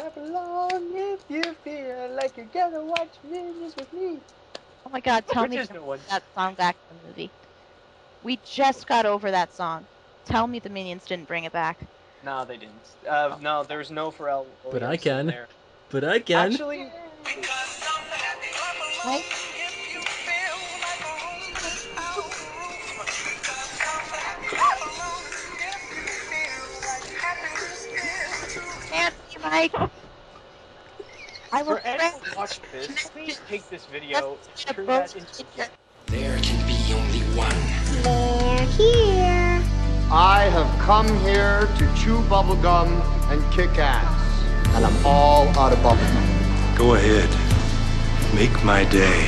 clap along if you feel like you're gonna watch Minions with me. Oh my God, tell me that song back in the movie. We just got over that song. Tell me the Minions didn't bring it back. No, they didn't. No, there was no Pharrell Williams in there. But I can. But I can. Actually, because I'm happy, clap along if you feel like a room without a roof. Because I'm happy, clap along if you feel like happiness is true. Can't be Mike. I will watch this. Please take this video and turn that into... There can be only one. They're here. I have come here to chew bubblegum and kick ass. And I'm all out of bubblegum. Go ahead. Make my day.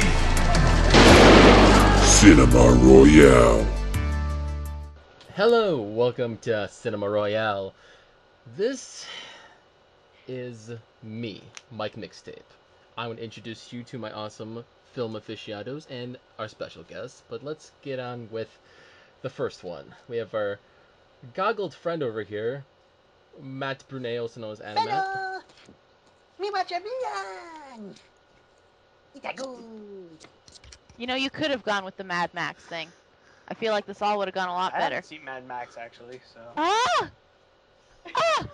Cinema Royale. Hello. Welcome to Cinema Royale. This is... me, Mike Mixtape. I want to introduce you to my awesome film aficionados and our special guests, but let's get on with the first one. We have our goggled friend over here, Matt Brunei, also known as Animat. You know, you could have gone with the Mad Max thing. I feel like this all would have gone a lot better. I haven't seen Mad Max, actually, so... Ah! Ah!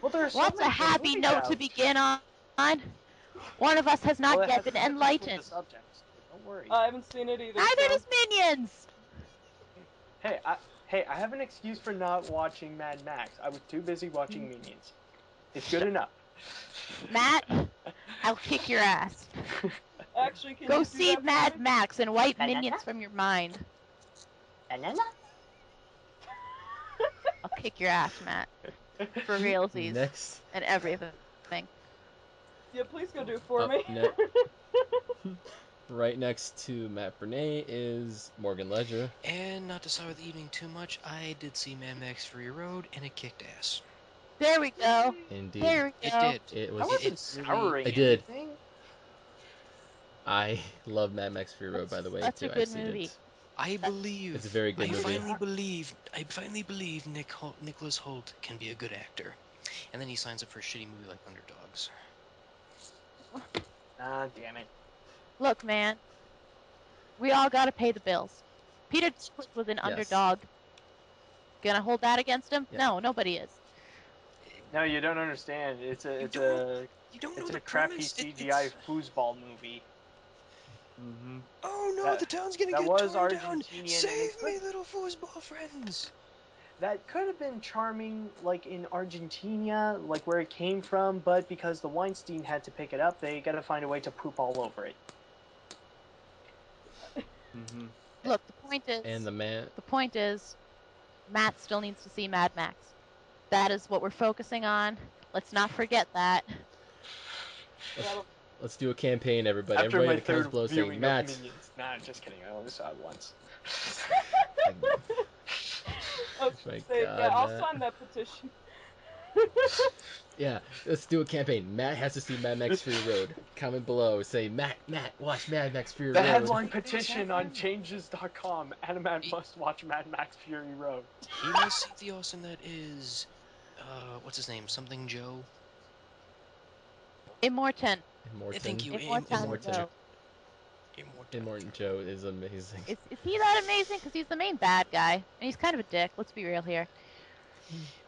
Well, what's a happy note to begin on? One of us has not yet been enlightened. Don't worry. I haven't seen it either. Neither does Minions! Hey, I have an excuse for not watching Mad Max. I was too busy watching Minions. It's good enough. Matt, I'll kick your ass. Actually, can go see Mad Max and wipe Minions from your mind. I'll kick your ass, Matt. For realsies. Next. And everything. Yeah, please go do it for me. Right next to Matt Brunei is Morgan Ledger. And not to sour the evening too much, I did see Mad Max Fury Road, and it kicked ass. There we go. Indeed. There we go. It did. It was. I did. I love Mad Max Fury Road, by the way. That's too. A good movie. It. I believe. It's a very good movie. I finally believe Nicholas Holt can be a good actor, and then he signs up for a shitty movie like Underdogs. Ah, damn it! Look, man, we all gotta pay the bills. Peter Dinklage was an underdog. Gonna hold that against him? Yeah. No, nobody is. No, you don't understand. It's a crappy CGI foosball movie. Mm-hmm. Oh no, the town's gonna get torn down! Save me, little foosball friends! That could have been charming, like, in Argentina, like, where it came from, but because the Weinstein had to pick it up, they gotta find a way to poop all over it. Mm-hmm. Look, the point is, Matt still needs to see Mad Max. That is what we're focusing on. Let's not forget that. Let's do a campaign, everybody. After everybody that comes below saying, Matt. Nah, I'm just kidding. I only saw it once. I'll sign that petition. Yeah, let's do a campaign. Matt has to see Mad Max Fury Road. Comment below. Say, Matt, watch Mad Max Fury Road. The headline petition on changes.com. Animat must watch Mad Max Fury Road. He must see the awesome that is... what's his name? Something Joe? Immortan. I think you Immortan Joe is amazing. Is he that amazing? Because he's the main bad guy, and he's kind of a dick. Let's be real here.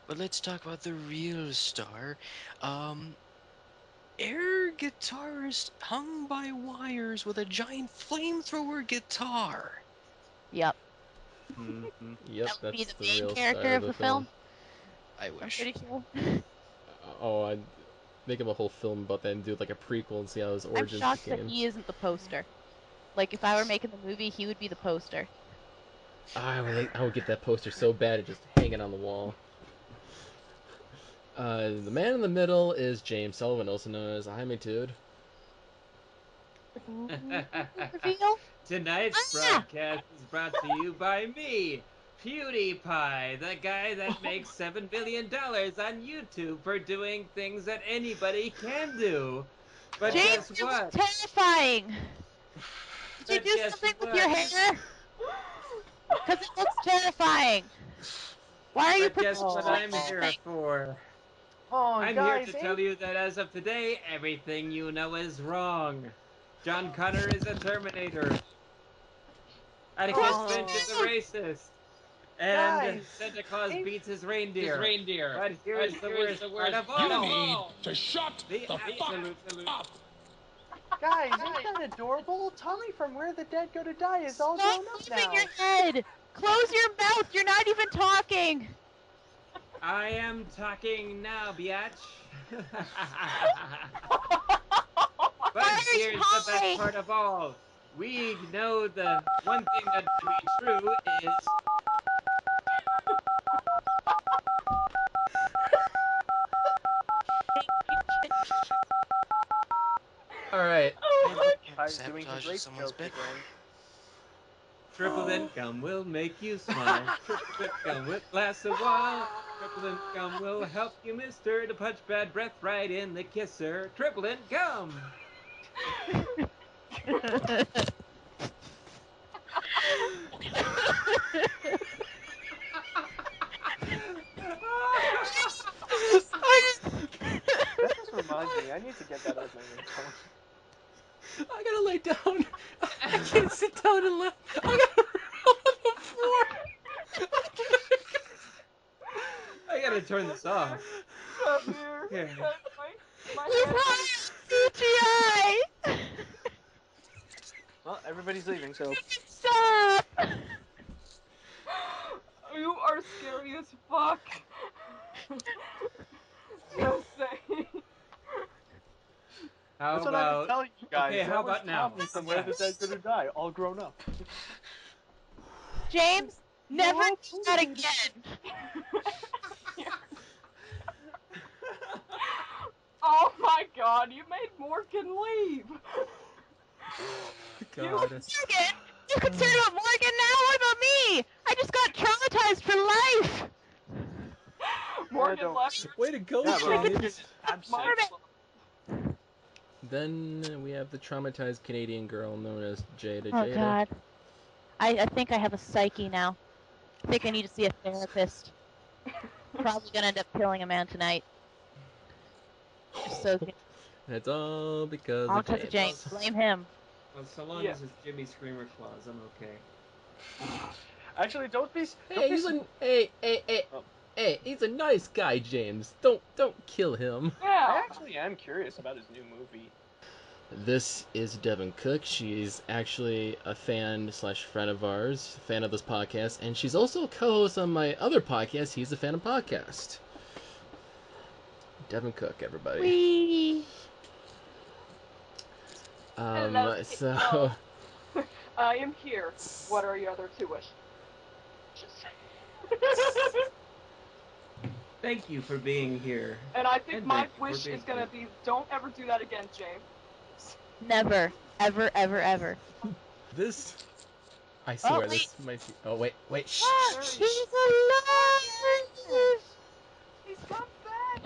But let's talk about the real star, air guitarist hung by wires with a giant flamethrower guitar. Yep. Mm-hmm. Yep. That would be the main character of the film. I wish. I'm pretty sure. Make him a whole film about that and do like a prequel and see how his origins came. I'm shocked that he isn't the poster. Like, if I were making the movie, he would be the poster. I would get that poster so bad and just hang it on the wall. The man in the middle is James Sullivan, also known as Imitude. Tonight's broadcast is brought to you by me, PewDiePie, the guy that makes $7 billion on YouTube for doing things that anybody can do. But James, guess what? It was terrifying! Did you do something with your hair? Because it looks terrifying! Why are you performing? Guess what I'm here for. I'm guys, here to tell you that as of today, everything you know is wrong. John Connor is a Terminator. Atticus Finch is a racist. And Santa Claus beats his reindeer. But here's the worst part of all. You need to shut the fuck up. Guys, isn't that adorable? Tommy from Where the Dead Go to Die is all grown up now. Stop your head. Close your mouth. You're not even talking. I am talking now, biatch. But here's the best part of all. We know the one thing that to be true is... Alright. Oh, sabotaging someone's bed. Triple income will make you smile. Triple income will last a while. Triple income will help you, mister, to punch bad breath right in the kisser. Triple income! That just reminds me, I need to get that out of my room. I gotta lay down. I can't sit down and laugh. I gotta roll on the floor. I gotta turn this off. Stop here. Here. You brought in CGI! Well, everybody's leaving, so... Stop! You are scary as fuck. Just saying. How That's about... what I've been telling you guys. Okay, how about now? From Where the Dead's Gonna Die, all grown up. James, never do that again. Oh my god, you made Morgan leave! Morgan! You can say about Morgan now, what about me? I just got traumatized for life! Morgan left. Way to go, James! Morgan! Then we have the traumatized Canadian girl known as Jada. Oh god. I think I have a psyche now. I think I need to see a therapist. Probably gonna end up killing a man tonight. So it's all because I'll touch James. Blame him. Well, so long as it's Jimmy Screamer Claws, I'm okay. Actually, don't be. Hey, he's a hey, he's a nice guy, James. Don't kill him. Yeah, I actually am curious about his new movie. This is Devin Cook. She's actually a fan / friend of ours, fan of this podcast, and she's also a co-host on my other podcast. He's a fan of podcast. Devin Cook, everybody. Whee! So... I am here. What are your other two wishes? Thank you for being here. And I think my wish is going to be, don't ever do that again, James. Never. Ever, ever, ever. This... I swear, this might be... Oh, wait. Shh. He's alive! He's come back!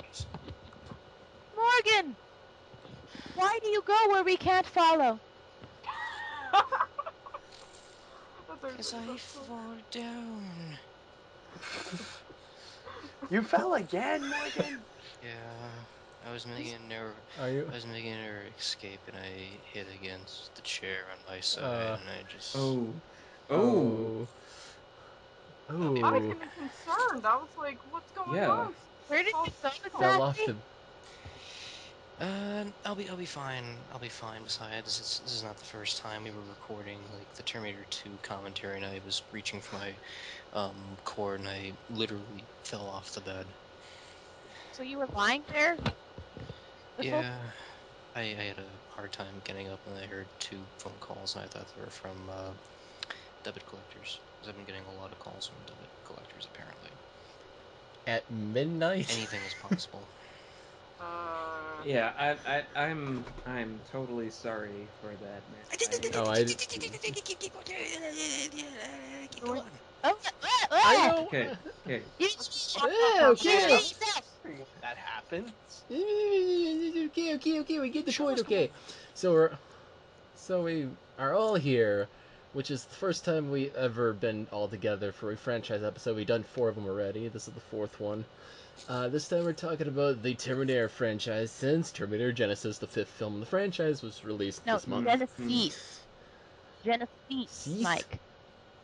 Morgan! Why do you go where we can't follow? Because I fall down. You fell again, Morgan? Yeah. I was making her escape and I hit against the chair on my side and I just... Oh. I was even concerned. I was like, what's going on? Where did you fell off the... I'll be fine. I'll be fine. Besides, this is not the first time we were recording like the Terminator 2 commentary, and I was reaching for my cord, and I literally fell off the bed. So you were lying there? Yeah, I had a hard time getting up, and I heard 2 phone calls, and I thought they were from debit collectors, because I've been getting a lot of calls from debit collectors apparently. At midnight. Anything is possible. Yeah, I'm totally sorry for that. Okay. That happens. Okay. We get the point. Okay, so we are all here, which is the first time we ever been all together for a franchise episode. We've done 4 of them already. This is the 4th one. This time we're talking about the Terminator franchise, since Terminator Genisys, the fifth film in the franchise, was released this month. Genisys, Mike.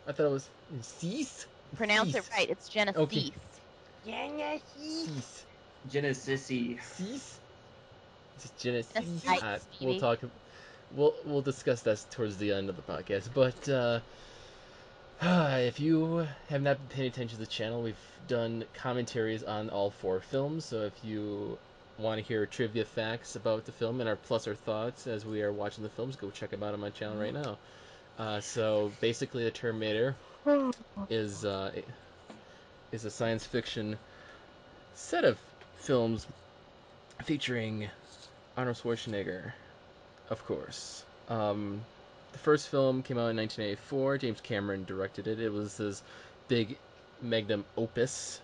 I thought it was Cease. Pronounce it right. It's Genisys. Okay. Genisys. Genisys. Cease. It's Genisys. We'll discuss that towards the end of the podcast, but if you have not been paying attention to the channel, we've done commentaries on all four films, so if you want to hear trivia facts about the film and our thoughts as we are watching the films, go check them out on my channel right now. So basically, the Terminator is a science fiction set of films featuring Arnold Schwarzenegger. Of course. The first film came out in 1984. James Cameron directed it. It was his big magnum opus,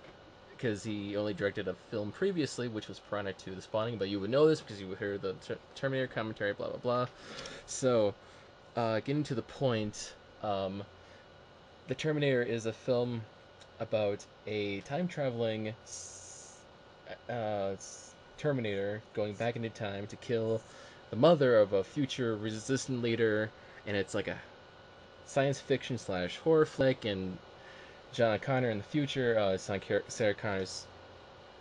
because he only directed a film previously, which was Piranha 2: The Spawning, but you would know this because you would hear the Terminator commentary, blah, blah, blah. So, getting to the point, The Terminator is a film about a time-traveling Terminator going back into time to kill the mother of a future resistance leader, and it's like a science fiction / horror flick, and John Connor in the future, Sarah Connor's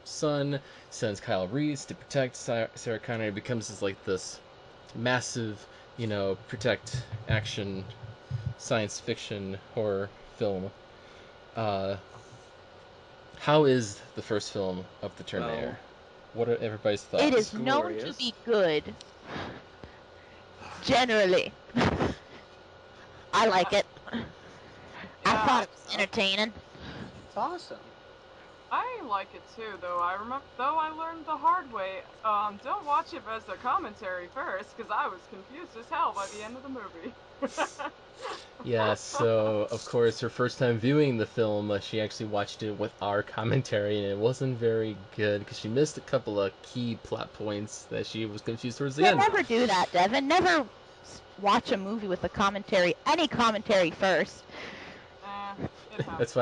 son, sends Kyle Reese to protect Sarah Connor. It becomes this massive, protect action science fiction horror film. How is the first film of the Terminator? What are everybody's thoughts? It is known to be good. Generally. I like it. I thought it was entertaining. It's awesome. I like it too, though. I learned the hard way. Don't watch it as a commentary first, because I was confused as hell by the end of the movie. Yeah, so, of course, her first time viewing the film, she actually watched it with our commentary, and it wasn't very good, because she missed a couple of key plot points that she was confused towards the end. Never do that, Devin. Never watch a movie with a commentary, any commentary first. That was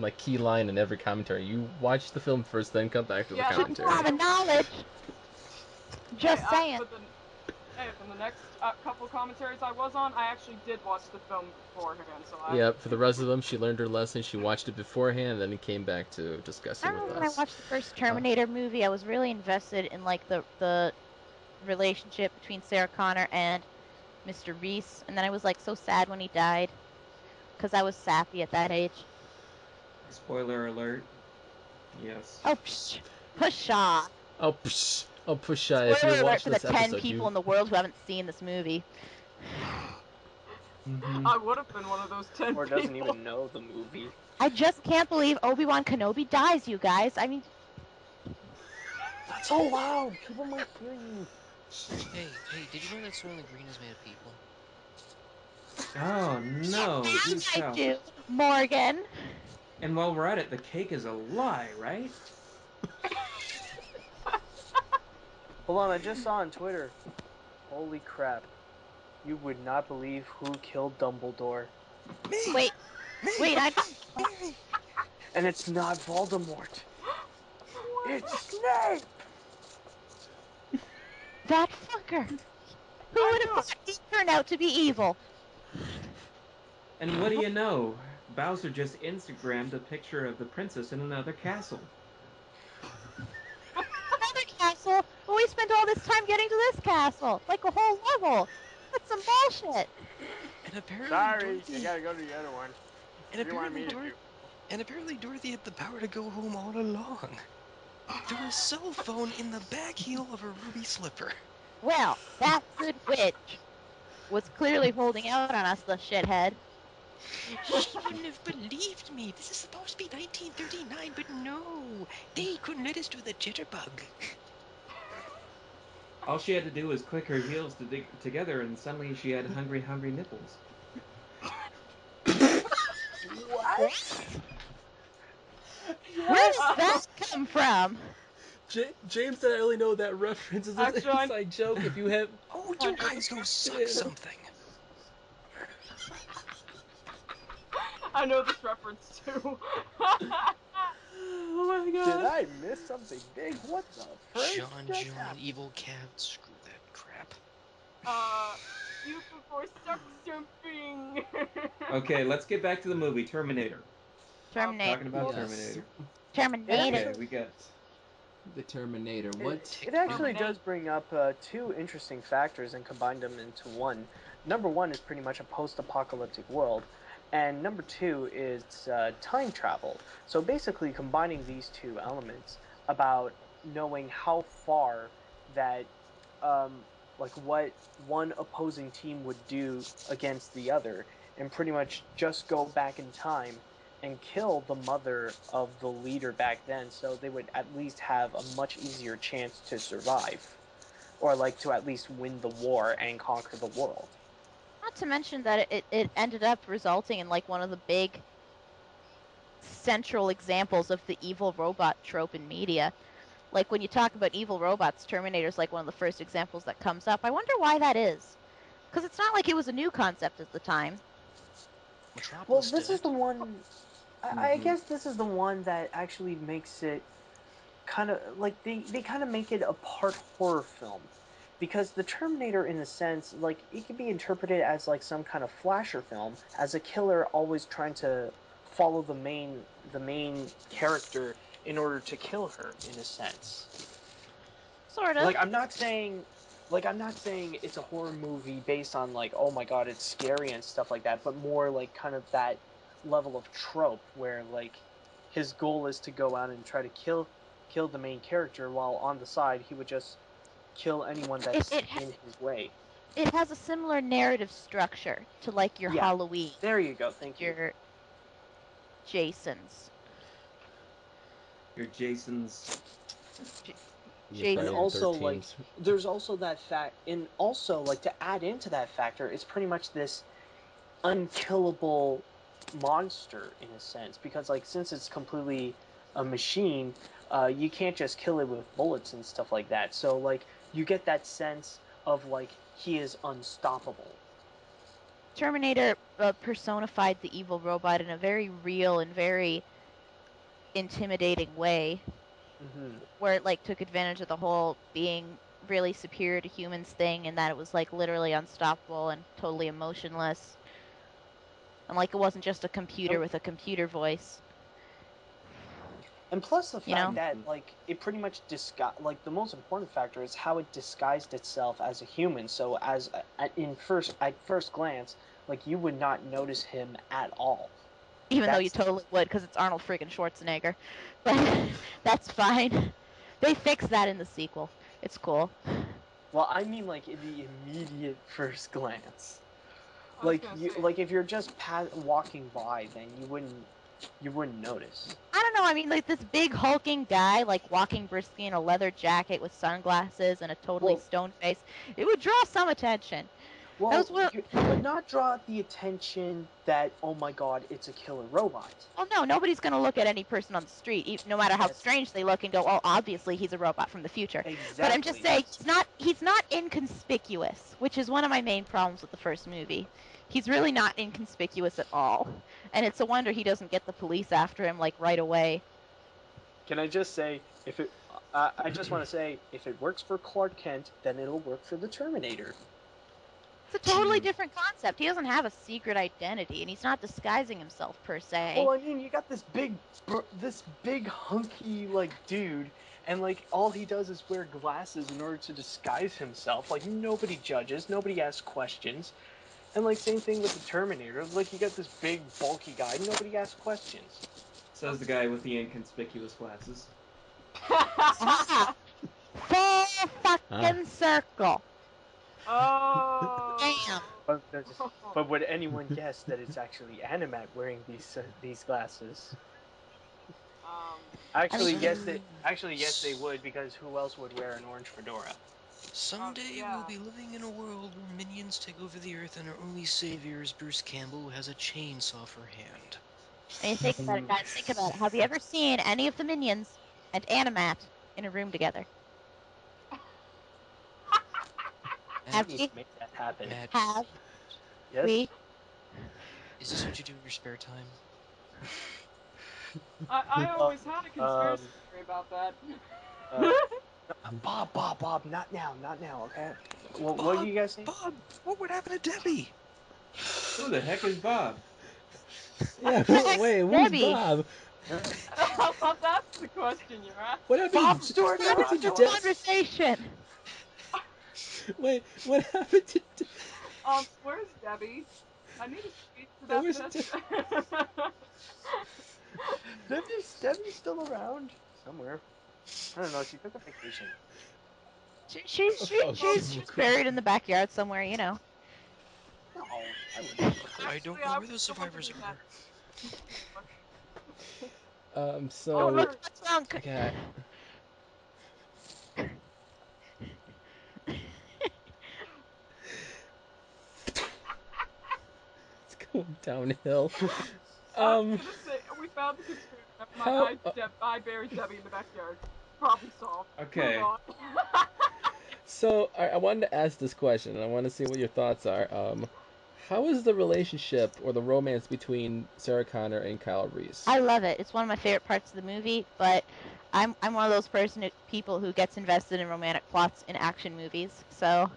my key line in every commentary. You watch the film first, then come back to the commentary. Yeah, common knowledge. Just saying. In the next couple commentaries I was on, I actually did watch the film beforehand. For the rest of them, she learned her lesson. She watched it beforehand, and then it came back to discussing with us. I remember when I watched the first Terminator movie, I was really invested in the relationship between Sarah Connor and Mr. Reese, and then I was so sad when he died, because I was sappy at that age. Spoiler alert. Yes. Oh, psh. Pshaw. Oh, psh. I'll push if you watch this episode. 10 people in the world who haven't seen this movie. I would have been one of those 10 people. Or doesn't even know the movie. I just can't believe Obi-Wan Kenobi dies, you guys. I mean... That's so loud! People might hear you. Hey, did you know that Soylent Green is made of people? Oh, no. I do, Morgan. And while we're at it, the cake is a lie, right? Hold on, I just saw on Twitter. Holy crap. You would not believe who killed Dumbledore. Me! Wait, I... And it's not Voldemort. It's Snape! That fucker! Who would have thought he turned out to be evil? And what do you know? Bowser just Instagrammed a picture of the princess in another castle. Castle, but we spent all this time getting to this castle, a whole level. That's some bullshit. And apparently, you gotta go to the other one. And apparently, Dorothy had the power to go home all along. There was a cell phone in the back heel of her ruby slipper. Well, that good witch was clearly holding out on us, the shithead. She wouldn't have believed me. This is supposed to be 1939, but no. They couldn't let us do the jitterbug. All she had to do was click her heels together, and suddenly she had hungry, hungry nipples. What? Where does that come from? James didn't really know that reference is an inside joke. If you have... Oh, you guys go suck something. I know this reference too. Oh my god. Did I miss something big? What the frick? John, evil cat. Screw that crap. You before suck something. Okay, let's get back to the movie Terminator. Terminator. Talking about Terminator. Terminator. Okay, we got the Terminator. What? It actually does bring up two interesting factors and combine them into one. Number one is pretty much a post-apocalyptic world, and number two is time travel. So basically combining these two elements about knowing how far that, like what one opposing team would do against the other, and pretty much just go back in time and kill the mother of the leader back then, so they would at least have a much easier chance to survive, or like to at least win the war and conquer the world. Not to mention that it ended up resulting in like one of the big central examples of the evil robot trope in media. Like when you talk about evil robots, Terminator's like one of the first examples that comes up. I wonder why that is, because it's not like it was a new concept at the time. Well, this is the one. I guess this is the one that actually makes it kind of like they kind of make it a part horror film, because the Terminator, in a sense, like it can be interpreted as like some kind of slasher film, as a killer always trying to follow the main character in order to kill her, in a sense. Sort of. Like, I'm not saying it's a horror movie based on, like, oh my god, it's scary and stuff like that, but more, like, kind of that level of trope where, like, his goal is to go out and try to kill the main character, while on the side he would just kill anyone that's in his way. It has a similar narrative structure to, like, your Halloween. There you go, thank you. Your Jason's. Your Jason's... And also, like, there's also that fact, and also, like, to add into that factor, it's pretty much this unkillable monster, in a sense, because, like, since it's completely a machine, you can't just kill it with bullets and stuff like that, so, like, you get that sense of, like, he is unstoppable. Terminator personified the evil robot in a very real and very intimidating way. Mm-hmm. Where it like took advantage of the whole being really superior to humans thing, and that it was like literally unstoppable and totally emotionless, and like it wasn't just a computer with a computer voice. And plus the fact that like it pretty much like the most important factor is how it disguised itself as a human. So as at first glance, like you would not notice him at all. Even though you totally would, because it's Arnold freaking Schwarzenegger. But that's fine. They fixed that in the sequel. It's cool. Well, I mean, like, in the immediate first glance. Like, if you're just walking by, then you wouldn't notice. I don't know, I mean, like, this big hulking guy, like, walking briskly in a leather jacket with sunglasses and a totally stoned face, it would draw some attention. Well, it would not draw the attention that, oh my god, it's a killer robot. Oh no, nobody's going to look at any person on the street, no matter how strange they look, and go, oh, obviously he's a robot from the future. Exactly. But I'm just saying, he's not inconspicuous, which is one of my main problems with the first movie. He's really not inconspicuous at all. And it's a wonder he doesn't get the police after him, like, right away. Can I just say, if it works for Clark Kent, then it'll work for the Terminator. It's a totally different concept. He doesn't have a secret identity, and he's not disguising himself, per se. Well, I mean, you got this big hunky, like, dude, and, like, all he does is wear glasses in order to disguise himself. Like, nobody judges, nobody asks questions. And, like, same thing with the Terminator. Like, you got this big, bulky guy, nobody asks questions. Says the guy with the inconspicuous glasses. Full fucking circle. Oh! Damn! But would anyone guess that it's actually Animat wearing these glasses? Yes, they would, because who else would wear an orange fedora? Someday we'll be living in a world where minions take over the earth, and our only savior is Bruce Campbell, who has a chainsaw for hand. When you think about it, guys, think about it. Have you ever seen any of the minions and Animat in a room together? Have we? Make that happen. Have yes? we? Is this what you do in your spare time? I always had a conspiracy theory about that. Bob, not now, okay? Well, Bob, what do you guys think? Bob, what would happen to Debbie? Who the heck is Bob? Yeah, wait, who's Bob? Well, that's the question you're asking. What happened, Bob's doing a conversation. Wait, what happened to Debbie? Where's Debbie? I need to speak to that person. Debbie's still around somewhere. I don't know. She took a vacation. She's buried in the backyard somewhere, you know. No, I don't know where those survivors are. So. Oh, look, what's wrong? Okay. It's going downhill. We found the conspiracy. I buried Debbie in the backyard. Problem solved. Okay. So I wanted to ask this question, and I want to see what your thoughts are. How is the relationship or the romance between Sarah Connor and Kyle Reese? I love it. It's one of my favorite parts of the movie. But I'm one of those people who gets invested in romantic plots in action movies. So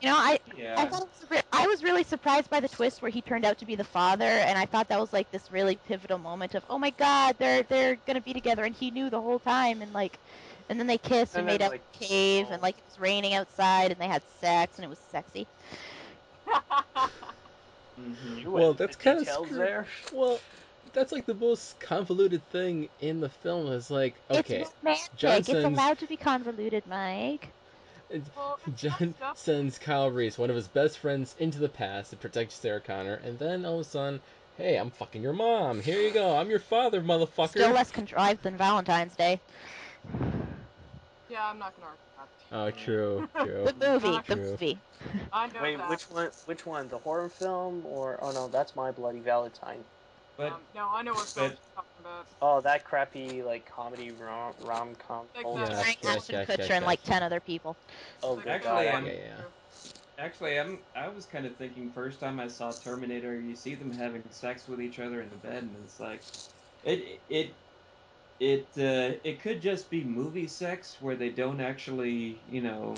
you know, I thought it was I was really surprised by the twist where he turned out to be the father, and I thought that was like this really pivotal moment of, oh my God, they're gonna be together, and he knew the whole time, and like, and then they kissed and made up like, a cave, and like it was raining outside, and they had sex, and it was sexy. Mm-hmm. Well, that's kind of screwed there. Well, that's like the most convoluted thing in the film is like, okay, it's romantic. It's allowed to be convoluted, Mike. John sends Kyle Reese, one of his best friends, into the past to protect Sarah Connor, and then all of a sudden, hey, I'm fucking your mom. Here you go. I'm your father, motherfucker. Still less contrived than Valentine's Day. Yeah, I'm not gonna argue. Oh, true. The movie. I know. Wait, that. Which one? The horror film or? Oh no, that's My Bloody Valentine. But no, I know what film you're talking about. Oh, that crappy like comedy rom-com. Ashton Kutcher and like 10 other people. Oh, actually, I was kind of thinking first time I saw Terminator, you see them having sex with each other in the bed, and it's like, it could just be movie sex where they don't actually, you know,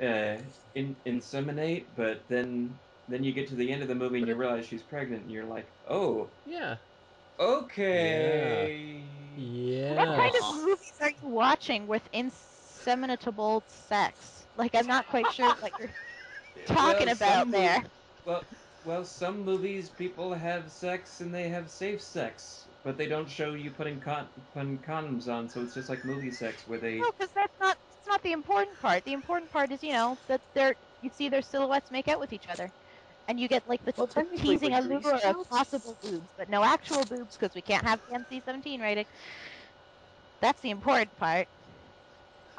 inseminate, but then you get to the end of the movie and you realize she's pregnant, and you're like, oh. Yeah. Okay. Yeah. What kind of movies are you watching with inseminable sex? Like, I'm not quite sure what you're talking about there. Well, some movies people have sex and they have safe sex, but they don't show you putting condoms on, so it's just like movie sex where they... No, because that's not the important part. The important part is, you know, that you see their silhouettes make out with each other. And you get, like, the teasing allure of possible boobs, but no actual boobs, because we can't have the NC-17 rating. That's the important part.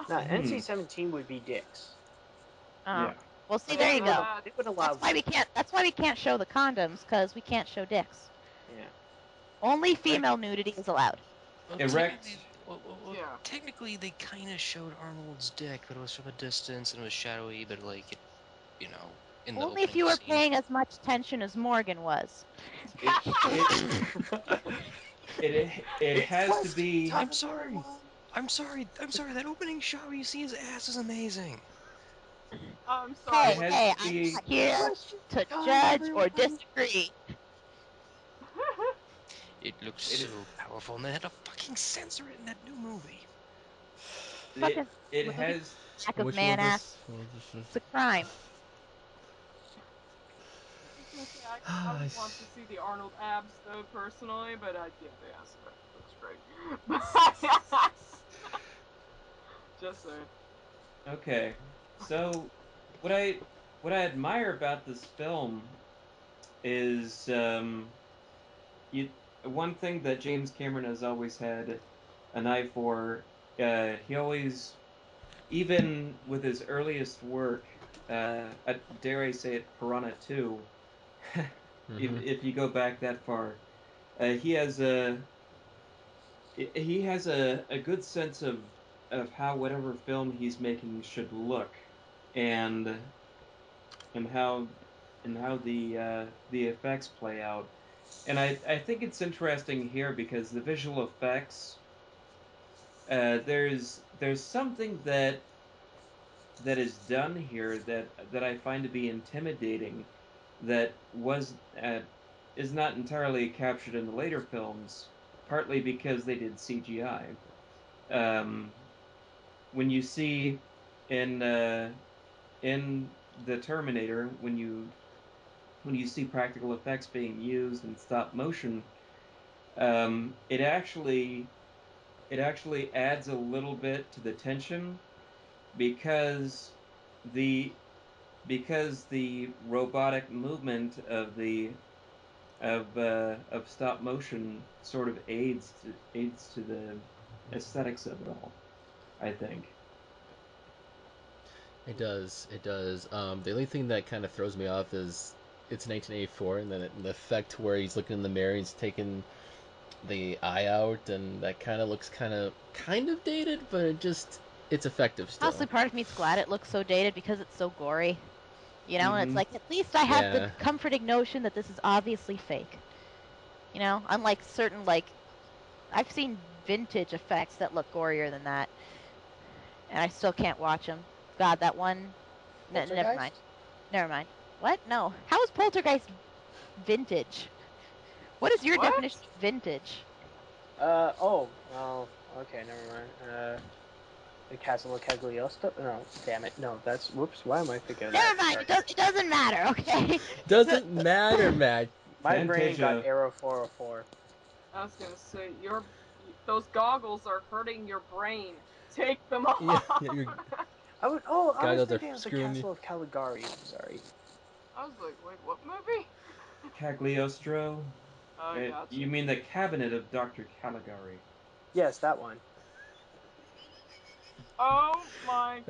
No, NC-17 would be dicks. Yeah. Well, see, there you go. That's why we can't show the condoms, because we can't show dicks. Yeah. Only female nudity is allowed. Erect. Well, yeah. Technically, they kind of showed Arnold's dick, but it was from a distance, and it was shadowy, but, like, you know... Only if you were paying as much attention as Morgan was. It has to be... I'm sorry. That opening shot where you see his ass is amazing. I'm sorry. Hey, I'm not here to judge or disagree. It looks so powerful, and they had to fucking censor it in that new movie. It has... Lack of man ass. It's a crime. I would want to see the Arnold abs, though, personally, but I get the ass, but it looks great. Just saying. Okay, so what I admire about this film is one thing that James Cameron has always had an eye for. He always, even with his earliest work, dare I say it, Piranha 2. If you go back that far, he has a good sense of how whatever film he's making should look, and how the effects play out, And I think it's interesting here because the visual effects, there's something that is done here that I find to be intimidating, that is not entirely captured in the later films, partly because they did CGI. When you see in the Terminator, when you see practical effects being used in stop motion, it actually adds a little bit to the tension, because the robotic movement of stop motion sort of aids to the aesthetics of it all, I think. It does. The only thing that kind of throws me off is it's 1984, and then the effect where he's looking in the mirror, he's taking the eye out, and that kind of looks kind of dated, but it's effective still. Honestly, part of me's glad it looks so dated because it's so gory. You know, and it's like, at least I have the comforting notion that this is obviously fake. You know, unlike certain, like, I've seen vintage effects that look gorier than that, and I still can't watch them. God, that one. Never mind. What? No. How is Poltergeist vintage? What is your definition of vintage? Well, okay, never mind. The Castle Cagliostro? No, damn it. No, that's... Whoops, why am I thinking of that? Never mind, it doesn't matter, okay? Doesn't matter, Matt. My brain got Aero 404. I was gonna say, those goggles are hurting your brain. Take them off! I was thinking of The Castle of Caligari, I'm sorry. I was like, wait, what movie? Cagliostro? Oh, yeah. You mean The Cabinet of Dr. Caligari? Yes, that one. Oh my!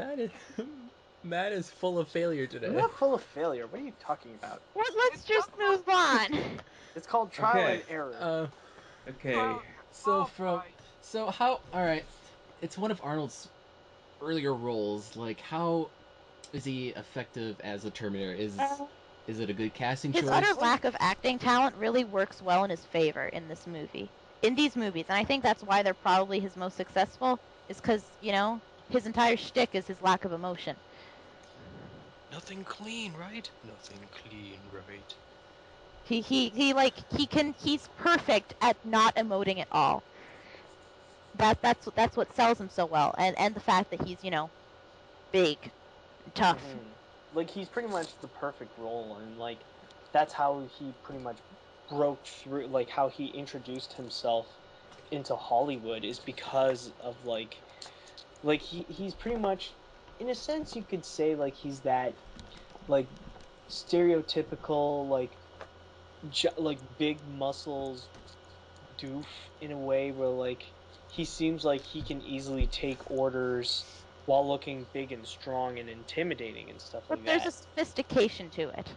Matt is full of failure today. I'm not full of failure. What are you talking about? Well, let's just move on. It's called trial and error. All right, it's one of Arnold's earlier roles. Like, how is he effective as a Terminator? Is it a good casting choice? His utter lack of acting talent really works well in his favor in this movie, in these movies, and I think that's why they're probably his most successful. Is because, you know, his entire shtick is his lack of emotion. Nothing clean, right? He's perfect at not emoting at all. That's what sells him so well, and the fact that he's, you know, big, tough. Mm-hmm. Like, he's pretty much the perfect role, and like, that's how he pretty much broke through, like how he introduced himself into Hollywood, is because of like he's pretty much, in a sense, you could say, like, he's that, like, stereotypical, like, big muscles doof, in a way where, like, he seems like he can easily take orders while looking big and strong and intimidating and stuff like that. But there's a sophistication to it.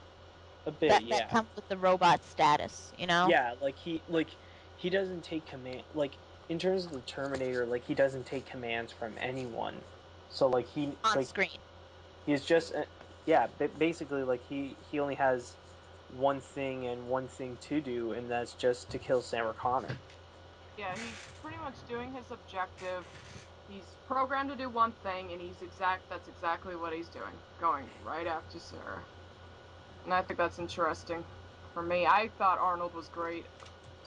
A bit, yeah. That comes with the robot status, you know? Yeah, like, he doesn't take command, like, in terms of the Terminator, like, he doesn't take commands from anyone. So, like, on screen. He's just, basically, like, he only has one thing and one thing to do, and that's just to kill Sarah Connor. Yeah, he's pretty much doing his objective. He's programmed to do one thing, and that's exactly what he's doing, going right after Sarah. And I think that's interesting. For me, I thought Arnold was great.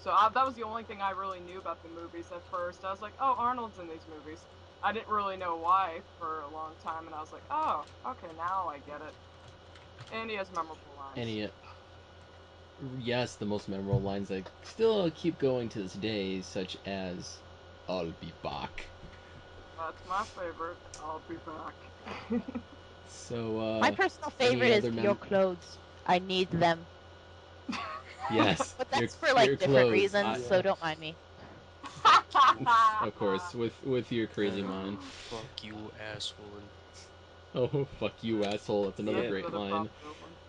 So that was the only thing I really knew about the movies at first. I was like, oh, Arnold's in these movies. I didn't really know why for a long time, and I was like, oh, okay, now I get it. And he has memorable lines. And yes, the most memorable lines that still keep going to this day, such as, I'll be back. That's my favorite, I'll be back. So, my personal favorite is your clothes. I need them. Yes. But that's for, like, different reasons, so don't mind me. Of course, with your crazy mind. Fuck you, asshole. Oh, fuck you, asshole. That's another great line.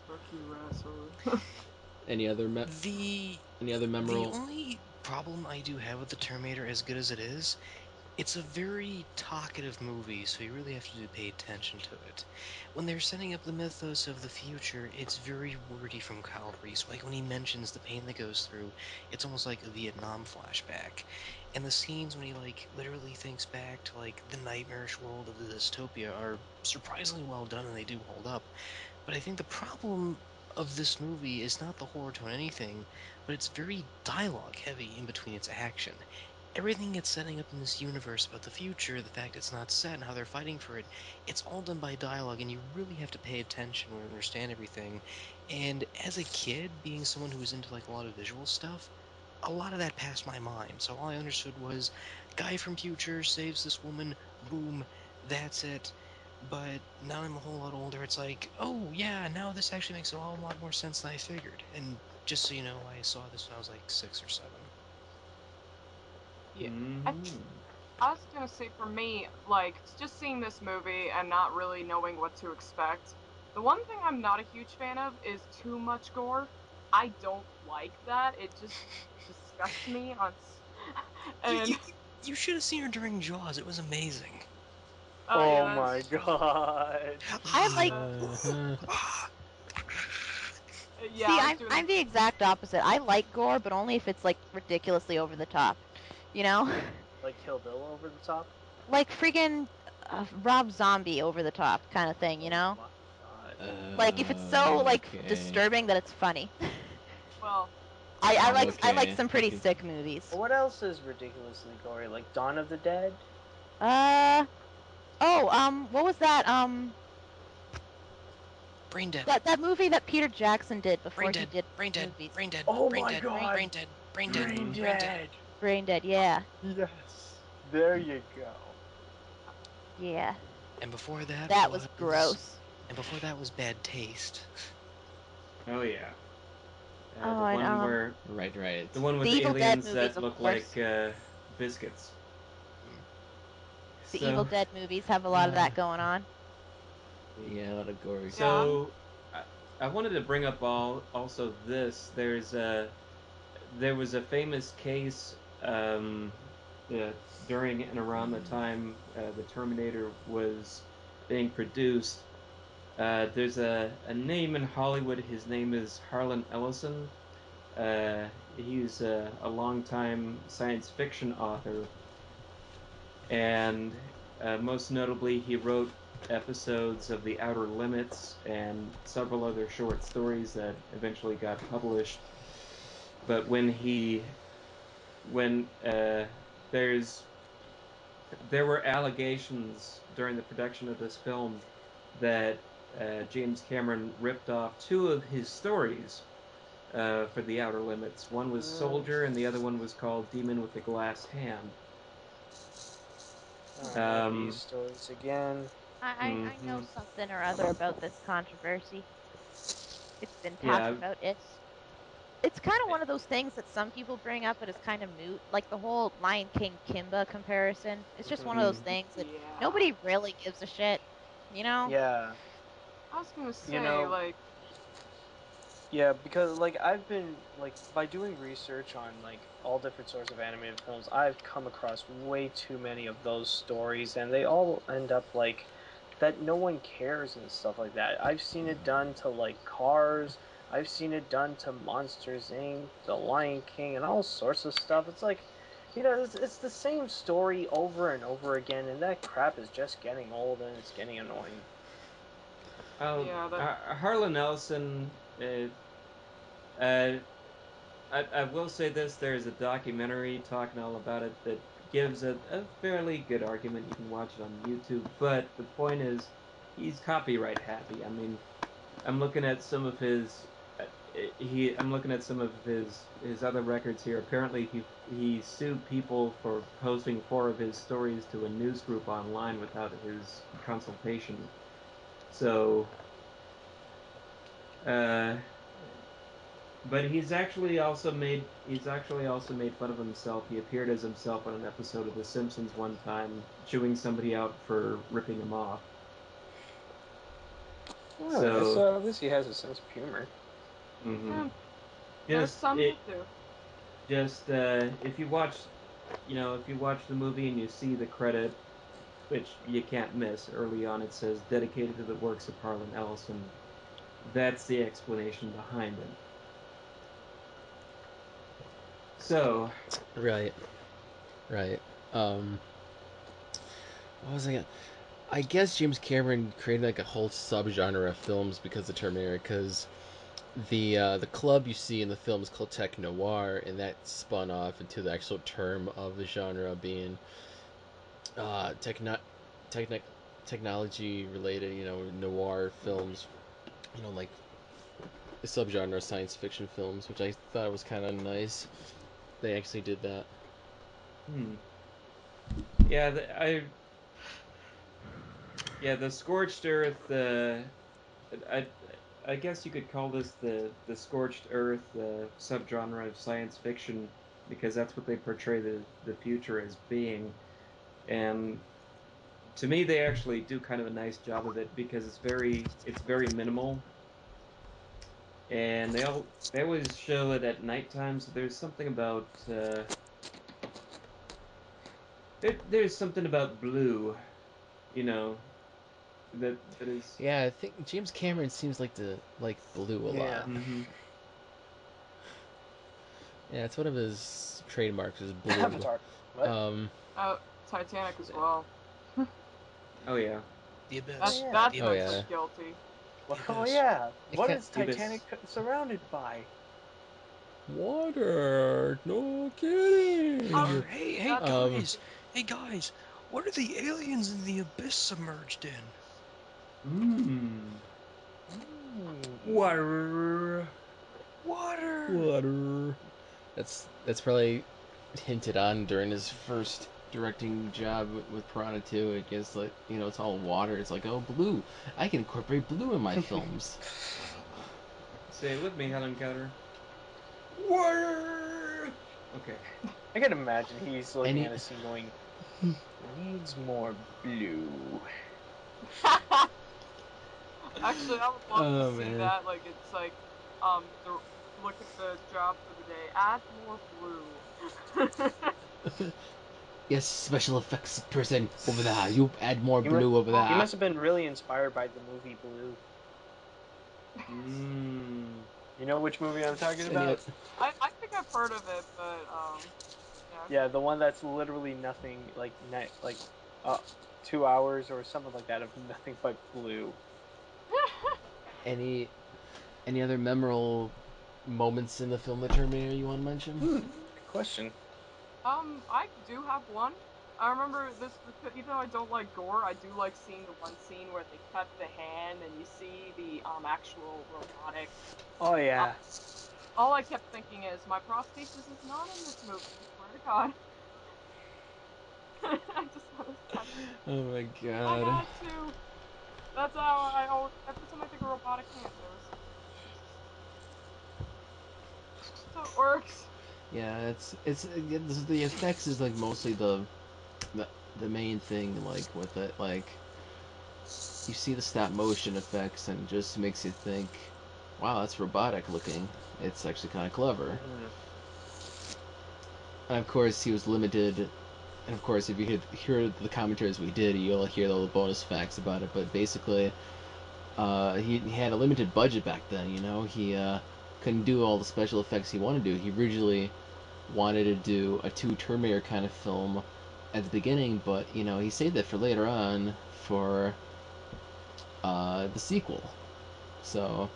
Fuck you, asshole. Any other memorable... The only problem I do have with the Terminator, as good as it is, It's a very talkative movie, so you really have to pay attention to it. When they're setting up the mythos of the future, it's very wordy from Kyle Reese. Like when he mentions the pain that goes through, it's almost like a Vietnam flashback. And the scenes when he like literally thinks back to like the nightmarish world of the dystopia are surprisingly well done, and they do hold up. But I think the problem of this movie is not the horror tone or anything, but it's very dialogue heavy in between its action. Everything it's setting up in this universe about the future, the fact it's not set and how they're fighting for it, it's all done by dialogue, and you really have to pay attention or understand everything. And as a kid, being someone who was into like a lot of visual stuff, a lot of that passed my mind. So all I understood was, guy from future saves this woman, boom, that's it. But now I'm a whole lot older, it's like, oh yeah, now this actually makes a whole lot more sense than I figured. And just so you know, I saw this when I was like 6 or 7. Yeah. I was gonna say, for me, like, just seeing this movie and not really knowing what to expect, the one thing I'm not a huge fan of is too much gore. I don't like that. It just disgusts me. And you should have seen her during Jaws. It was amazing. Oh yeah, my god. I'm like... Yeah, see, I'm the exact opposite. I like gore, but only if it's, like, ridiculously over the top. You know? Like Kill Bill over the top? Like friggin' Rob Zombie over the top kind of thing, you know? Like if it's so like disturbing that it's funny. Well, I like I like some pretty sick movies. What else is ridiculously gory? Like Dawn of the Dead? What was that? Braindead. That movie that Peter Jackson did before he did Braindead. Braindead. Oh my god. Braindead. Braindead. Braindead, yeah. Yes. There you go. Yeah. And before that... That was gross. And before that was Bad Taste. Oh, yeah. Right. The one with the aliens that look like biscuits. The Evil Dead movies have a lot of that going on. Yeah, a lot of gory. So, I wanted to bring up also this. There was a famous case... during and around the time the Terminator was being produced, there's a name in Hollywood. His name is Harlan Ellison. He's a longtime science fiction author, and most notably, he wrote episodes of The Outer Limits and several other short stories that eventually got published. But there were allegations during the production of this film that James Cameron ripped off two of his stories for The Outer Limits. One was Soldier, and the other one was called Demon with the Glass Hand. These stories again. I know something or other about this controversy. It's been talked about it. It's kind of one of those things that some people bring up, but it's kind of moot. Like the whole Lion King Kimba comparison. It's just one of those things that nobody really gives a shit, you know? Yeah. I was gonna say, yeah, because, I've been, by doing research on, all different sorts of animated films, I've come across way too many of those stories, and they all end up, that no one cares and stuff like that. I've seen it done to, Cars... I've seen it done to Monsters, Inc., The Lion King, and all sorts of stuff. It's it's the same story over and over again, and that crap is just getting old and it's getting annoying. Harlan Ellison, I will say this, there's a documentary talking all about it that gives a fairly good argument. You can watch it on YouTube, but the point is, he's copyright happy. I mean, I'm looking at some of his... I'm looking at some of his other records here. Apparently, he sued people for posting 4 of his stories to a news group online without his consultation. So, but he's actually also made fun of himself. He appeared as himself on an episode of The Simpsons one time, chewing somebody out for ripping him off. Well, so, at least he has a sense of humor. Mm-hmm. Yeah. There's some to do. Just, if you watch you know, if you watch the movie and you see the credit, which you can't miss, early on it says, dedicated to the works of Harlan Ellison. That's the explanation behind it. So. Right. What was I gonna... I guess James Cameron created like a whole subgenre of films because of Terminator, because the club you see in the film is called Tech Noir, and that spun off into the actual term of the genre being technology related, you know, noir films, you know, like the subgenre science fiction films, which I thought was kind of nice. They actually did that. Yeah, the scorched earth. I guess you could call this the scorched earth subgenre of science fiction, because that's what they portray the future as being. And to me, they actually do kind of a nice job of it, because it's very minimal. And they always show it at nighttime, so there's something about there's something about blue, you know. That is... Yeah, I think James Cameron seems like to like blue a lot. Mm-hmm. Yeah, it's one of his trademarks is blue. Avatar. What? Titanic as well. Oh yeah. The Abyss. That makes me guilty. Oh yeah. What is Titanic surrounded by? Water. No kidding. Oh, hey guys. Hey guys. What are the aliens in the Abyss submerged in? Water. That's probably hinted on during his first directing job with Piranha 2. I guess, like, you know, it's all water. It's like, oh, blue. I can incorporate blue in my films. Say it with me, Helen Keller. Water. Okay. I can imagine he's looking at us and going, needs more blue. Actually, I would love to see that. Like, it's like, look at the job for the day. Add more blue. Yes, special effects person over there. You add more blue over there. You must have been really inspired by the movie Blue. You know which movie I'm talking about? I think I've heard of it, but yeah, the one that's literally nothing, like 2 hours or something like that of nothing but blue. Any other memorable moments in the film The Terminator you want to mention? Good question. I do have one. I remember this, even though I don't like gore, I do like seeing the one scene where they cut the hand and you see the actual robotic. Oh yeah. All I kept thinking is, my prosthesis is not in this movie. God. I just wanted to touch it. Oh my god. I had to. That's how I always. Every time I think of robotic hands, so it works. Yeah, it's the effects is like mostly the main thing, like with it, like you see the stop motion effects and it just makes you think, wow, that's robotic looking. It's actually kind of clever. Mm-hmm. And of course, he was limited, and of course, if you hear the commentaries we did, you'll hear all the bonus facts about it, but basically, he had a limited budget back then, you know? He couldn't do all the special effects he wanted to do. He originally wanted to do a two Terminator kind of film at the beginning, but, you know, he saved that for later on for the sequel. So,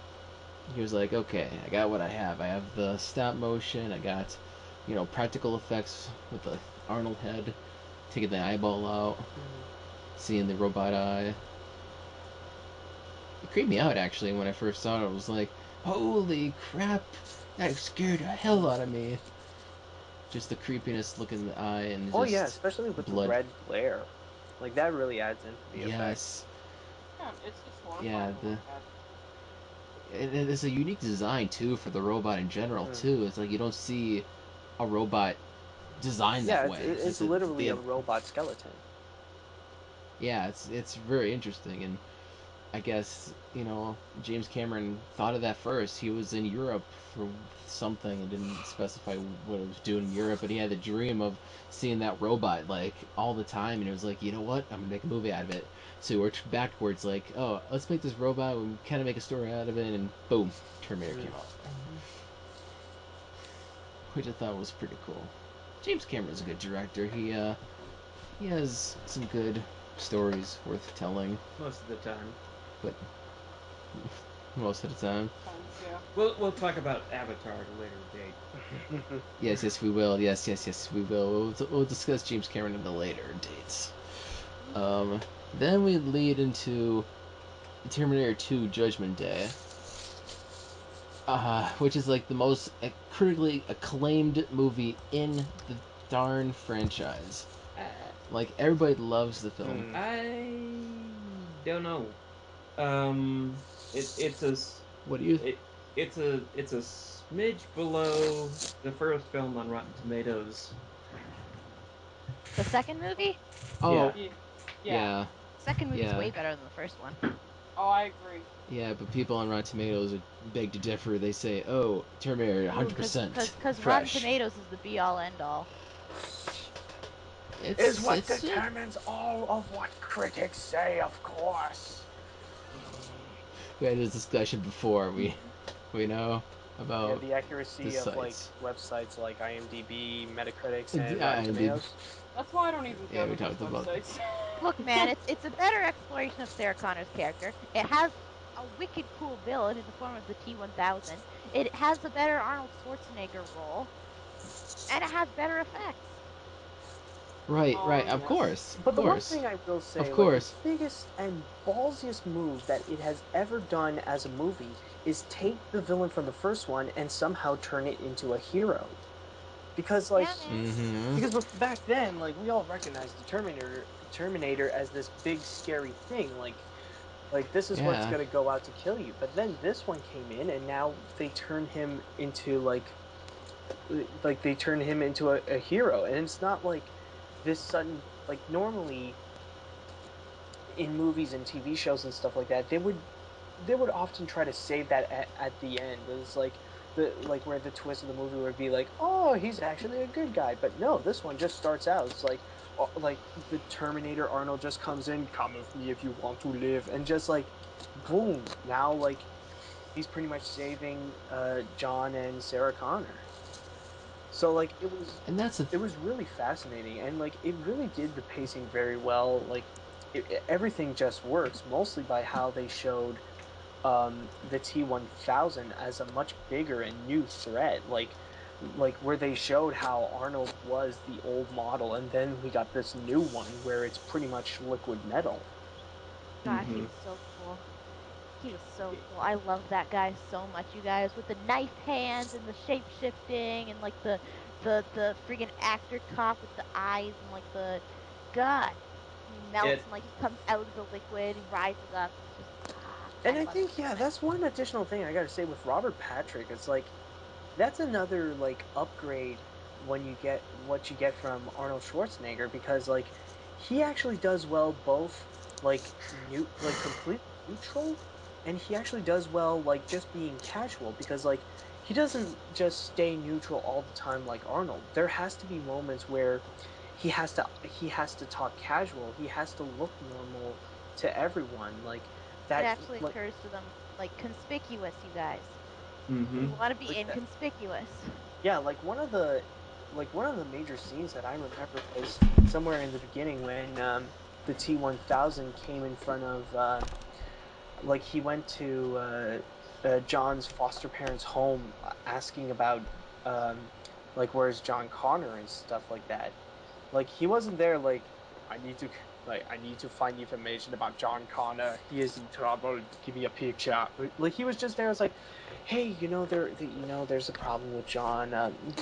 he was like, okay, I got what I have. I have the stop motion, I got... you know, practical effects with the Arnold head, taking the eyeball out, seeing the robot eye. It creeped me out, actually, when I first saw it. I was like, holy crap, that scared the hell out of me. Just the creepiness look in the eye and oh, just yeah, especially with blood. The red glare. Like, that really adds into the effects. Yeah, it's just horrifying. Yeah, it's a unique design, too, for the robot in general, too. It's like you don't see... a robot designed that way. It's literally a robot skeleton. Yeah, it's very interesting, and I guess, you know, James Cameron thought of that first. He was in Europe for something and didn't specify what it was doing in Europe, but he had the dream of seeing that robot, like, all the time, and it was like, you know what, I'm gonna make a movie out of it. So he worked backwards, like, oh, let's make this robot, we kind of make a story out of it, and boom, Terminator came out. Which I thought was pretty cool. James Cameron's a good director. He has some good stories worth telling. Most of the time. But most of the time. Yeah. We'll talk about Avatar at a later date. Yes, we will. Yes, we will. We'll discuss James Cameron in the later dates. Then we lead into Terminator 2: Judgment Day, which is like the most critically acclaimed movie in the darn franchise. Like, everybody loves the film. I don't know. It's a. What do you? It's a smidge below the first film on Rotten Tomatoes. The second movie? Oh. Yeah. The second movie is way better than the first one. Oh, I agree. Yeah, but people on Rotten Tomatoes beg to differ. They say, "Oh, Terminator, 100% fresh." Because Rotten Tomatoes is the be-all, end-all. It's what determines all of what critics say, of course. We had this discussion before. We know about the accuracy the of sites. Like websites like IMDb, Metacritic, and Rotten Tomatoes. That's why I don't even go to those websites. Look, man, it's a better exploration of Sarah Connor's character. It has a wicked cool villain in the form of the T-1000. It has a better Arnold Schwarzenegger role, and it has better effects. Right, of course. But the one thing I will say, the biggest and ballsiest move that it has ever done as a movie is take the villain from the first one and somehow turn it into a hero. Because, like, because back then, like, we all recognized the Terminator as this big scary thing, like this is what's gonna go out to kill you. But then this one came in, and now they turn him into a hero, and it's not like this sudden, like, normally in movies and TV shows and stuff like that, they would often try to save that at the end. It's like where the twist of the movie would be like, oh, he's actually a good guy. But no, this one just starts out. It's like the Terminator Arnold just comes in, come with me if you want to live, and just like, boom, now like he's pretty much saving John and Sarah Connor. So, like, it was really fascinating, and, like, it really did the pacing very well. Like, everything just works, mostly by how they showed the T-1000 as a much bigger and new threat. Like where they showed how Arnold was the old model, and then we got this new one where it's pretty much liquid metal. God, he was so cool. He was so cool. I love that guy so much, you guys, with the knife hands and the shape-shifting and, like, the friggin' actor cop with the eyes and, like, the gut. He melts and, like, he comes out of the liquid, he rises up. Just, and I think, that's one additional thing I gotta say with Robert Patrick. It's, like, that's another, like, upgrade when you get what you get from Arnold Schwarzenegger, because, like, he actually does well both, like, completely neutral, and he actually does well, like, just being casual, because, like, he doesn't just stay neutral all the time like Arnold. There has to be moments where he has to talk casual. He has to look normal to everyone. Like, that it actually occurs to them, like, conspicuous, you guys. You want to be inconspicuous. Yeah, like, one of the major scenes that I remember was somewhere in the beginning when the T-1000 came in front of. Like, he went to John's foster parents' home asking about, like, where's John Connor and stuff like that. Like, he wasn't there, like, I need to find information about John Connor. He is in trouble. Give me a picture. Like, he was just there. It's like, hey, you know, there's a problem with John.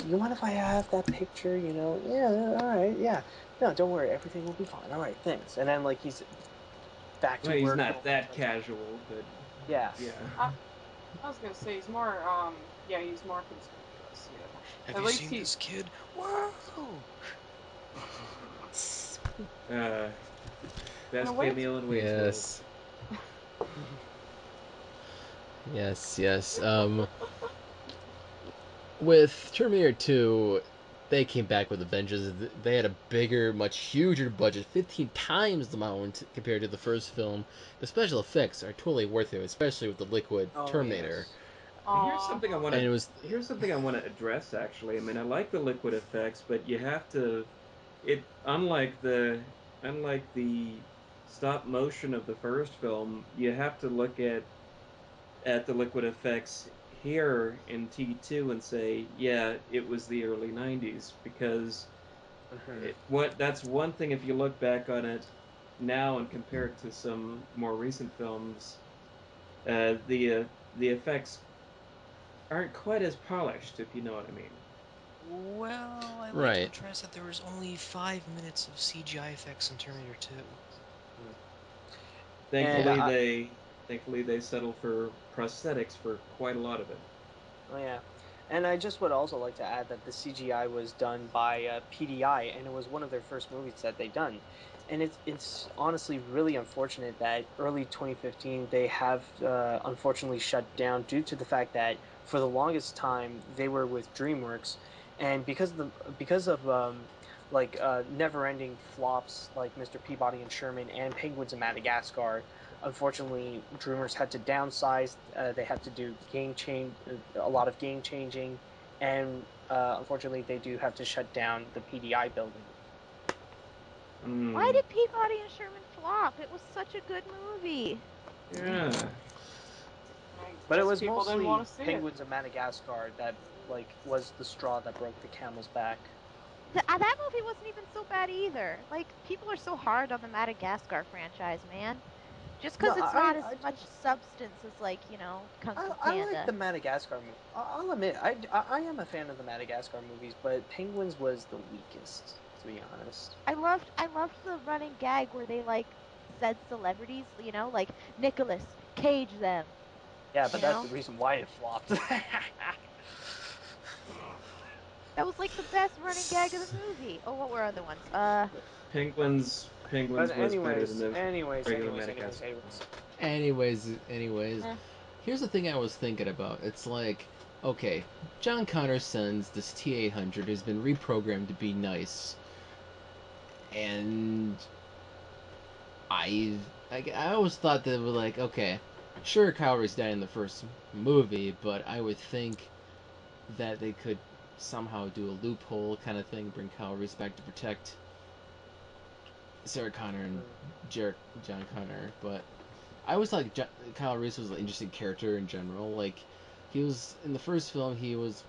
You mind if I have that picture? You know, yeah, all right, yeah. No, don't worry. Everything will be fine. All right, thanks. And then, like, he's... back to work. He's not that casual, but yeah. I was gonna say he's more conspicuous. Yeah. Have you seen this kid? Whoa! That's Pamela Winslow. Yes. Yes, yes. With Terminator 2, they came back with a vengeance. They had a bigger, much huger budget, 15 times the amount compared to the first film. The special effects are totally worth it, especially with the liquid Terminator. Yes. Here's something I want to address, actually. I mean, I like the liquid effects, but you have to... Unlike the stop motion of the first film, you have to look at the liquid effects here in T2 and say, yeah, it was the early 90s, because that's one thing. If you look back on it now and compare it to some more recent films, the effects aren't quite as polished, if you know what I mean. Well, I like to contrast that there was only 5 minutes of CGI effects in Terminator 2. Thankfully, they settled for prosthetics for quite a lot of it. Oh, yeah. And I just would also like to add that the CGI was done by PDI, and it was one of their first movies that they done. And it's honestly really unfortunate that early 2015 they have unfortunately shut down due to the fact that for the longest time they were with DreamWorks, and because of never-ending flops like Mr. Peabody and Sherman and Penguins of Madagascar, unfortunately DreamWorks had to downsize. They had to do a lot of game changing, and unfortunately they do have to shut down the PDI building. Why did Peabody and Sherman flop? It was such a good movie. Yeah. But it was mostly Penguins of Madagascar that was the straw that broke the camel's back. That movie wasn't even so bad either. Like, people are so hard on the Madagascar franchise, man. Just because it's not as much substance as, like, you know, Kung Fu Panda. I like the Madagascar movie. I'll admit, I am a fan of the Madagascar movies, but Penguins was the weakest, to be honest. I loved the running gag where they said celebrities, you know, like Nicolas Cage them. Yeah, but that's the reason why it flopped. That was the best running gag of the movie. Oh, what were other ones? Penguins. Anyways. Here's the thing I was thinking about. It's like, okay, John Connor sends this T-800 who's been reprogrammed to be nice. And I always thought that it was okay, sure, Kyle Reese died in the first movie, but I would think that they could somehow do a loophole kind of thing, bring Kyle Reese back to protect Sarah Connor and John Connor. But I always thought Kyle Reese was an interesting character in general. He was, in the first film, he was,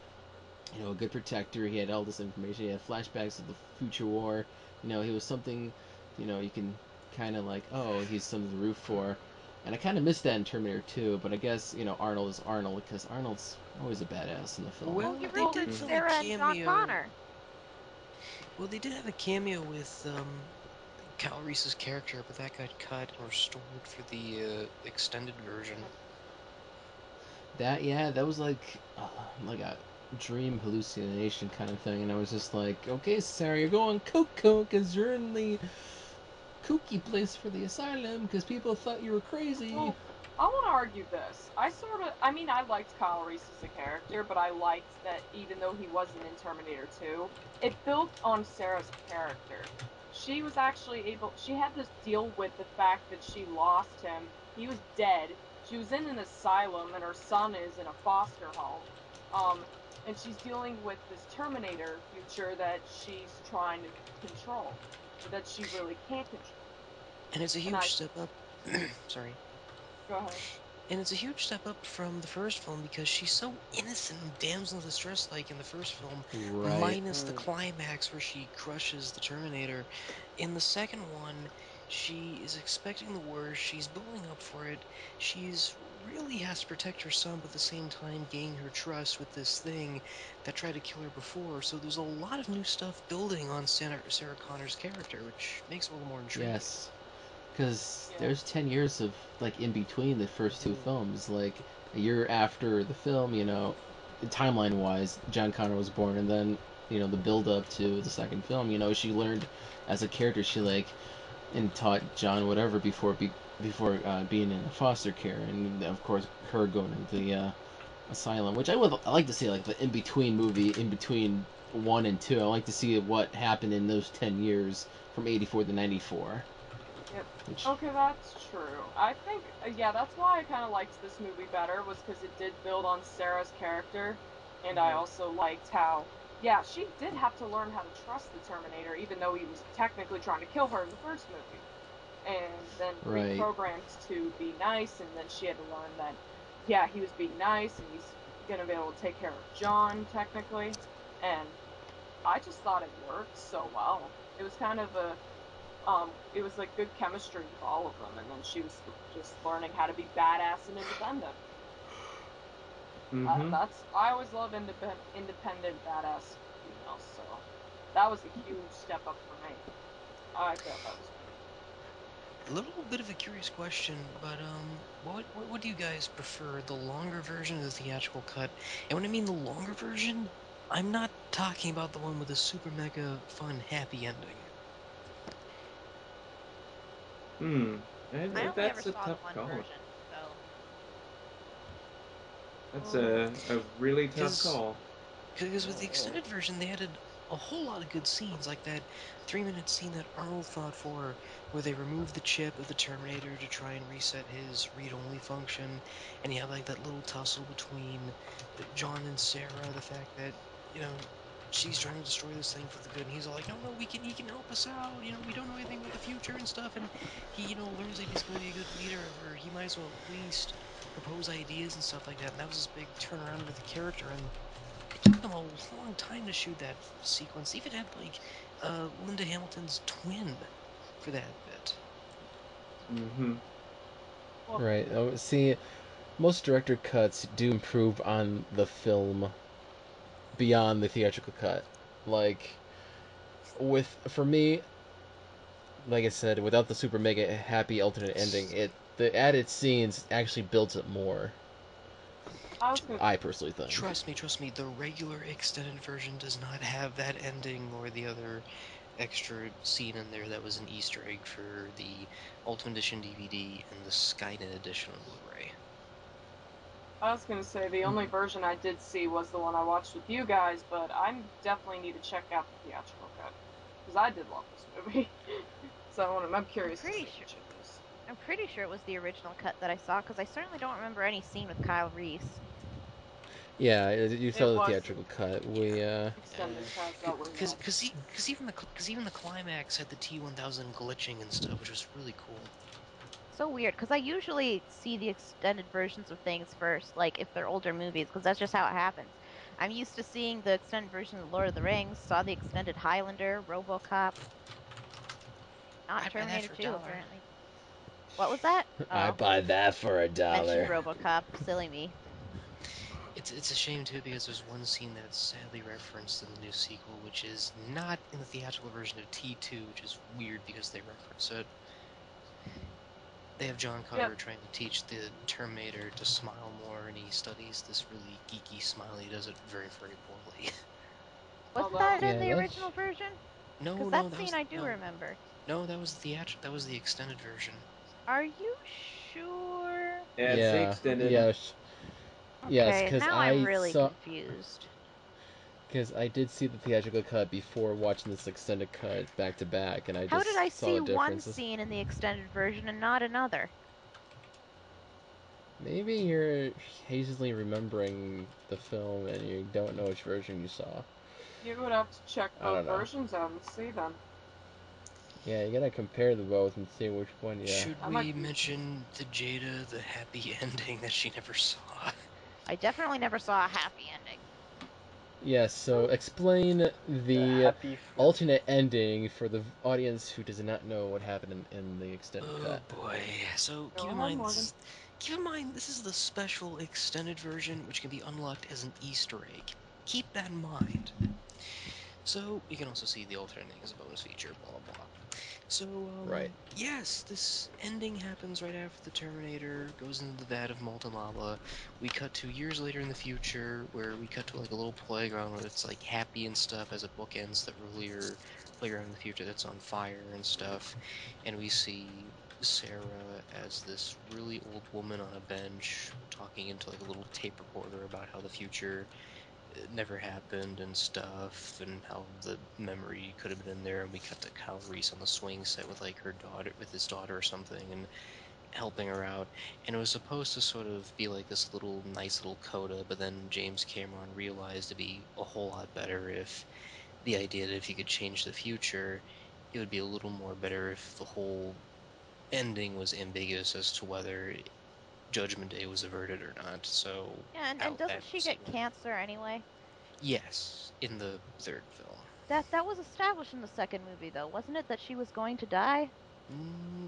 you know, a good protector. He had all this information. He had flashbacks of the future war. You know, he was something, you know, you can kind of he's something to root for. And I kind of missed that in Terminator 2, but I guess, you know, Arnold is Arnold, because Arnold's always a badass in the film. Well, you really did film Sarah a cameo. And John Connor. Well, they did have a cameo with Kyle Reese's character, but that got cut or stored for the extended version. That was like a dream hallucination kind of thing, and I was just like, okay, Sarah, you're going cuckoo because you're in the kooky place for the asylum because people thought you were crazy. Well, I want to argue this. I liked Kyle Reese as a character, but I liked that even though he wasn't in Terminator 2, it built on Sarah's character. She was actually she had to deal with the fact that she lost him. He was dead. She was in an asylum, and her son is in a foster home. And she's dealing with this Terminator future that she's trying to control, that she really can't control. And it's a huge step up. Sorry. Go ahead. And it's a huge step up from the first film because she's so innocent and damsel in distress like in the first film, minus the climax where she crushes the Terminator. In the second one, she is expecting the worst, she's building up for it, she's really has to protect her son, but at the same time gain her trust with this thing that tried to kill her before, so there's a lot of new stuff building on Sarah Connor's character, which makes it a little more intriguing. Yes, because there's 10 years of, in between the first two films, a year after the film, you know, timeline-wise, John Connor was born, and then, you know, the build-up to the second film, you know, she learned as a character, she, and taught John whatever before being in foster care, and of course her going into the asylum, which I like to see, like the in between movie, in between 1 and 2. I like to see what happened in those 10 years from '84 to '94. Yep. Which... Okay, that's true. I think that's why I kind of liked this movie better, was because it did build on Sarah's character, and I also liked how she did have to learn how to trust the Terminator, even though he was technically trying to kill her in the first movie. And then reprogrammed to be nice, and then she had to learn that, he was being nice, and he's going to be able to take care of John, technically. And I just thought it worked so well. It was kind of it was like good chemistry with all of them, and then she was just learning how to be badass and independent. Mm-hmm. I always love independent, badass females, so that was a huge step up for me. I thought that was a little bit of a curious question, but what do you guys prefer, the longer version or the theatrical cut? And when I mean the longer version, I'm not talking about the one with the super mega fun happy ending. I that's a tough call. That's a really tough call. Because with the extended version, they added a whole lot of good scenes, like that 3-minute scene that Arnold fought for, where they removed the chip of the Terminator to try and reset his read-only function, and you have like that little tussle between John and Sarah, the fact that, she's trying to destroy this thing for the good, and he's all like, no, he can help us out, we don't know anything about the future and stuff, and he, learns that he's going to be a good leader, or he might as well at least propose ideas and stuff like that, and that was his big turnaround with the character, and it took them a long time to shoot that sequence. Even had, Linda Hamilton's twin for that bit. Mm-hmm. Right. See, most director cuts do improve on the film beyond the theatrical cut. For me, like I said, without the super mega happy alternate ending, the added scenes actually builds it more. I personally think. Trust me, the regular extended version does not have that ending or the other extra scene in there that was an Easter egg for the Ultimate Edition DVD and the Skynet Edition on Blu-ray. I was going to say, the only version I did see was the one I watched with you guys, but I definitely need to check out the theatrical cut, because I did love this movie. I'm curious. I'm pretty sure it was the original cut that I saw, because I certainly don't remember any scene with Kyle Reese. Yeah, you saw the theatrical cut. Because even the climax had the T-1000 glitching and stuff, which was really cool. So weird, because I usually see the extended versions of things first, like if they're older movies, because that's just how it happens. I'm used to seeing the extended version of Lord of the Rings, saw the extended Highlander, RoboCop, not Terminator 2 apparently. What was that? Oh. I buy that for $1. RoboCop, silly me. It's a shame too, because there's one scene that's sadly referenced in the new sequel, which is not in the theatrical version of T2, which is weird because they reference it. They have John Connor trying to teach the Terminator to smile more, and he studies this really geeky smile. He does it very, very poorly. Was that in the original version? No, no. Because that scene I do remember. No, that was the extended version. Are you sure? Yeah, it's the extended. Yes. Okay, yes, because I'm really confused. Because I did see the theatrical cut before watching this extended cut back to back, and how did I see one scene in the extended version and not another? Maybe you're hazily remembering the film and you don't know which version you saw. You would have to check both versions out and see them. Yeah, you gotta compare the both and see which one. Yeah. Should we mention the Jada, the happy ending that she never saw? I definitely never saw a happy ending. Yes, so explain the alternate ending for the audience who does not know what happened in the extended cut. Oh boy! So keep in mind, this is the special extended version, which can be unlocked as an Easter egg. Keep that in mind. So you can also see the alternate ending as a bonus feature. Blah blah. So, right. Yes, this ending happens right after the Terminator goes into the vat of molten lava. We cut to years later in the future, where we cut to, like, a little playground where it's, like, happy and stuff, as it bookends the earlier playground in the future that's on fire and stuff. And we see Sarah as this really old woman on a bench talking into, like, a little tape recorder about how the future never happened and stuff, and how the memory could have been in there. And we cut to Kyle Reese on the swing set with, like, her daughter, with his daughter or something, and helping her out. And it was supposed to sort of be like this little nice little coda, but then James Cameron realized it'd be a whole lot better if the idea that if he could change the future, it would be a little more better if the whole ending was ambiguous as to whether Judgment Day was averted or not. So yeah, and doesn't she get cancer anyway? Yes, in the third film. That was established in the second movie, though, wasn't it? That she was going to die.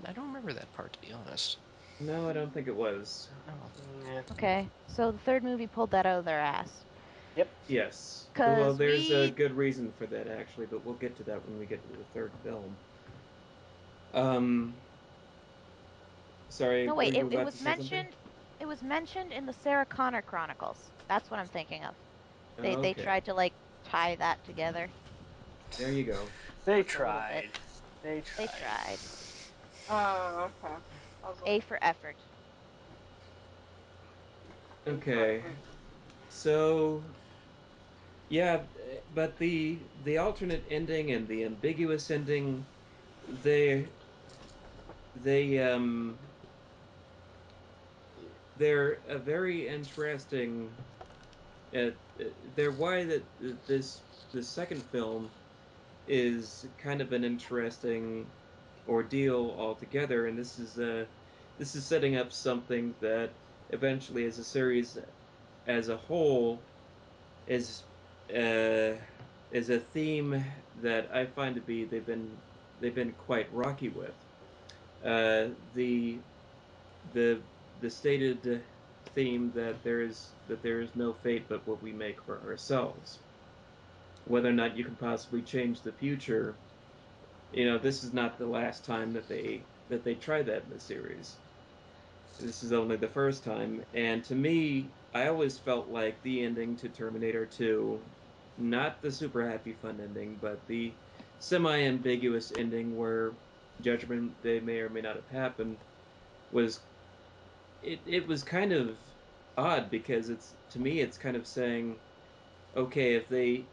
I don't remember that part, to be honest. No, I don't think it was. Oh. Yeah. Okay, so the third movie pulled that out of their ass. Yep. Yes. Well, there's a good reason for that, actually, but we'll get to that when we get to the third film. Sorry. No, wait. It was mentioned. Something? It was mentioned in the Sarah Connor Chronicles. That's what I'm thinking of. They okay. They tried to, like, tie that together. There you go. They tried. They tried. Oh, okay. A for effort. Okay. So, yeah, but the alternate ending and the ambiguous ending, they're a very interesting. They're why that the second film is kind of an interesting ordeal altogether, and this is setting up something that eventually, as a series as a whole, is a theme that I find to be they've been quite rocky with. The stated theme that there is no fate but what we make for ourselves. Whether or not you can possibly change the future, you know, this is not the last time that they try that in the series. This is only the first time, and to me, I always felt like the ending to Terminator 2, not the super happy fun ending, but the semi-ambiguous ending where Judgment Day may or may not have happened, was it was kind of odd, because it's, to me, it's kind of saying, okay, if they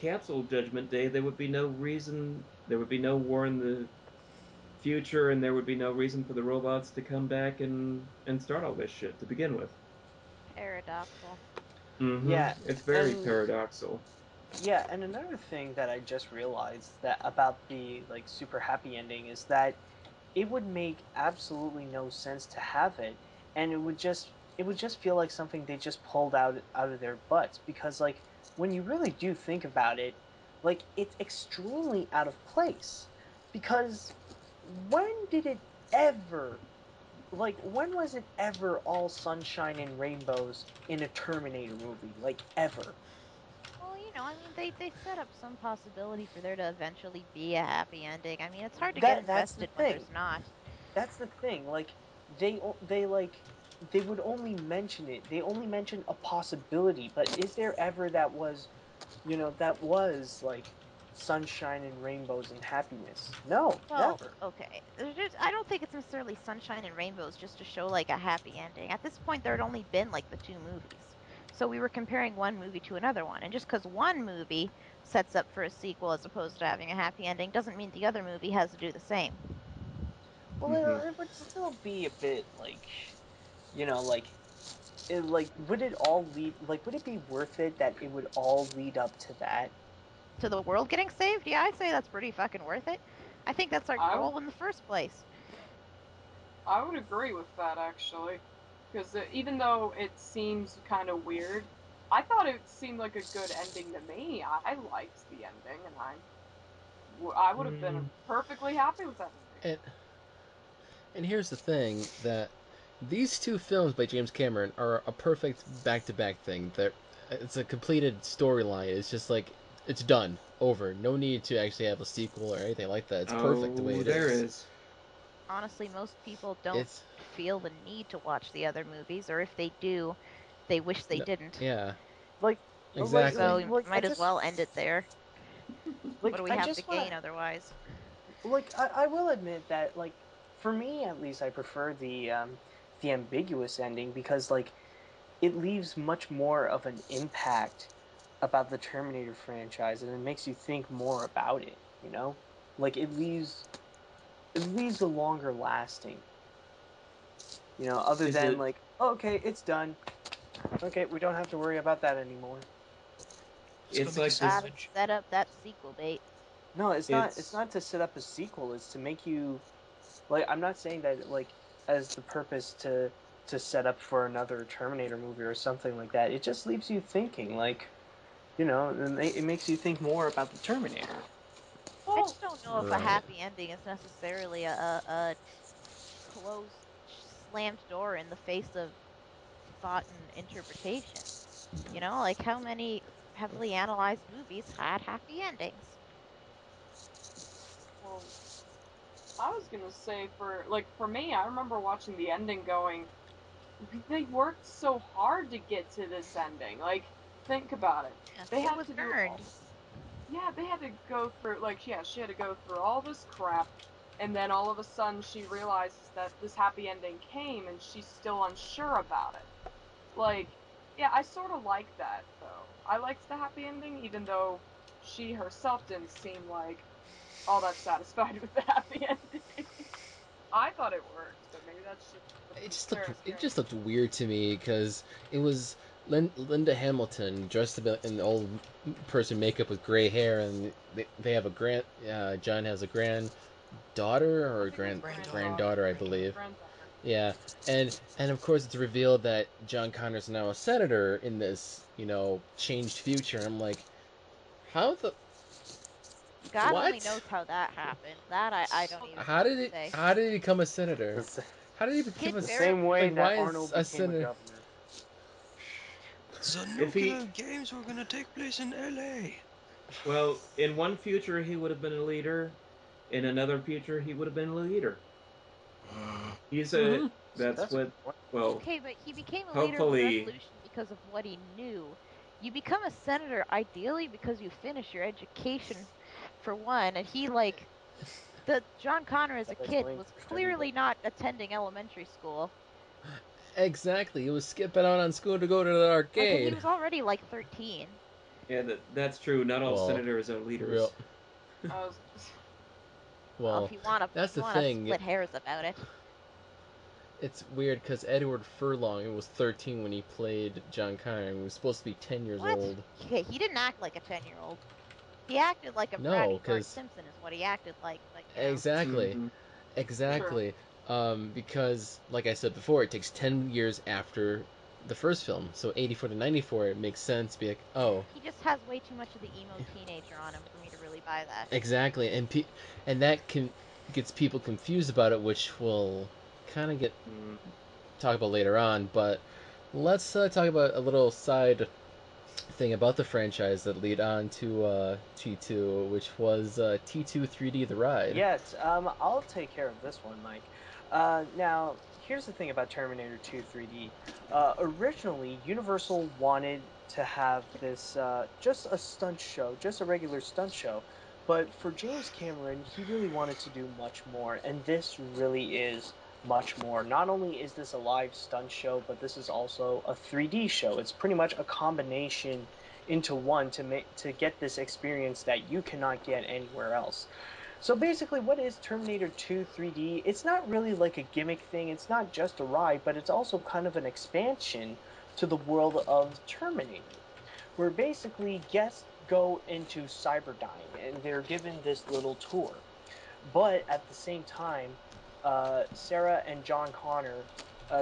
canceled Judgment Day, there would be no reason, there would be no war in the future, and there would be no reason for the robots to come back and start all this shit to begin with. Paradoxal. Mm-hmm. Yeah, it's very paradoxal. Yeah, and another thing that I just realized that about the, like, super happy ending is that it would make absolutely no sense to have it, and it would just feel like something they just pulled out of their butts, because, like, when you really do think about it, like, it's extremely out of place, because when did it ever, like, when was it ever all sunshine and rainbows in a Terminator movie, like, ever? No, I mean, they set up some possibility for there to eventually be a happy ending. I mean, it's hard to get invested when there's not. That's the thing. Like, they would only mention it. They only mention a possibility. But is there ever that was, you know, that was, like, sunshine and rainbows and happiness? No, well, never. Okay. I don't think it's necessarily sunshine and rainbows just to show, like, a happy ending. At this point, there had only been, like, the two movies. So we were comparing one movie to another one. And just because one movie sets up for a sequel as opposed to having a happy ending doesn't mean the other movie has to do the same. Well, mm-hmm. It would still be a bit, like, you know, like, it, like, would it all lead, like, would it be worth it that it would all lead up to that? To the world getting saved? Yeah, I'd say that's pretty fucking worth it. I think that's our goal in the first place. I would agree with that, actually. Because even though it seems kind of weird, I thought it seemed like a good ending to me. I liked the ending, and I would have been perfectly happy with that ending. And here's the thing, that these two films by James Cameron are a perfect back-to-back thing. It's a completed storyline. It's just like, it's done. over. No need to actually have a sequel or anything like that. It's perfect the way it is. Honestly, most people don't feel the need to watch the other movies, or if they do, they wish they didn't. Yeah. Like, exactly. So you might as well end it there. Like, what do we have to gain otherwise? Like, I will admit that, like, for me at least, I prefer the ambiguous ending because, like, it leaves much more of an impact about the Terminator franchise, and it makes you think more about it, you know? Like, it leaves a longer lasting, you know, other than, like, oh, okay, it's done. Okay, we don't have to worry about that anymore. It's like to set up that sequel date. No, it's not to set up a sequel. It's to make you, like, I'm not saying that, like, as the purpose to set up for another Terminator movie or something like that. It just leaves you thinking, like, you know, and it makes you think more about the Terminator. I just don't know if a happy ending is necessarily a closed, slammed door in the face of thought and interpretation. You know, like, how many heavily analyzed movies had happy endings? Well, I was gonna say, for me, I remember watching the ending going, they worked so hard to get to this ending. Like, think about it. Yeah, they had to do they had to go through, like, she had to go through all this crap, and then all of a sudden she realizes that this happy ending came, and she's still unsure about it. Like, yeah, I sort of like that, though. I liked the happy ending, even though she herself didn't seem like all that satisfied with the happy ending. I thought it worked, but maybe that's just... It just looked weird to me, because it was... Linda Hamilton dressed up in old person makeup with gray hair, and they have a John has a granddaughter or a granddaughter, I believe. Yeah, and of course it's revealed that John Connor's now a senator in this, you know, changed future. I'm like, how the God only knows how that happened. That I don't even. How did he become a senator? How did he become a senator? The same way that Arnold became a governor. The nuclear games were going to take place in LA. Well, in one future he would have been a leader, in another future he would have been a leader. He's a okay, but he became a leader of the revolution because of what he knew. You become a senator ideally because you finish your education for one, and he John Connor as a kid was clearly not attending elementary school. Exactly, he was skipping out on school to go to the arcade. He was already like 13. Yeah, that's true. Not all senators are leaders. Well, if you want to, that's the thing. Split hairs about it. It's weird because Edward Furlong was 13 when he played John Connor. He was supposed to be 10 years old. Yeah, he didn't act like a 10-year-old. He acted like a bratty Bart Simpson is what he acted like. Exactly, exactly. Sure. Because, like I said before, it takes 10 years after the first film. So 84 to 94, it makes sense to be like, oh. He just has way too much of the emo teenager on him for me to really buy that. Exactly, and that gets people confused about it, which we'll kind of talk about later on. But let's talk about a little side thing about the franchise that lead on to T2, which was T2 3D The Ride. Yes, I'll take care of this one, Mike. Now, here's the thing about Terminator 2 3D. Originally, Universal wanted to have this just a regular stunt show. But for James Cameron, he really wanted to do much more, and this really is much more. Not only is this a live stunt show, but this is also a 3D show. It's pretty much a combination into one to get this experience that you cannot get anywhere else. So basically, what is Terminator 2 3D? It's not really like a gimmick thing, it's not just a ride, but it's also kind of an expansion to the world of Terminator, where basically guests go into Cyberdyne, and they're given this little tour. But at the same time, Sarah and John Connor,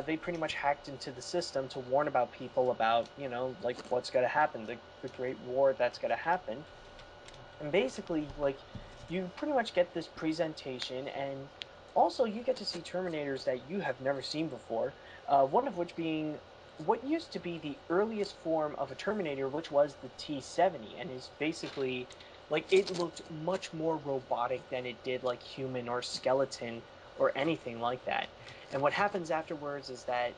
they pretty much hacked into the system to warn about people about, you know, like, what's going to happen, the Great War that's going to happen. And basically, like, you pretty much get this presentation, and also you get to see Terminators that you have never seen before, one of which being what used to be the earliest form of a Terminator, which was the T-70, and is basically Like, it looked much more robotic than it did like human or skeleton or anything like that. And what happens afterwards is that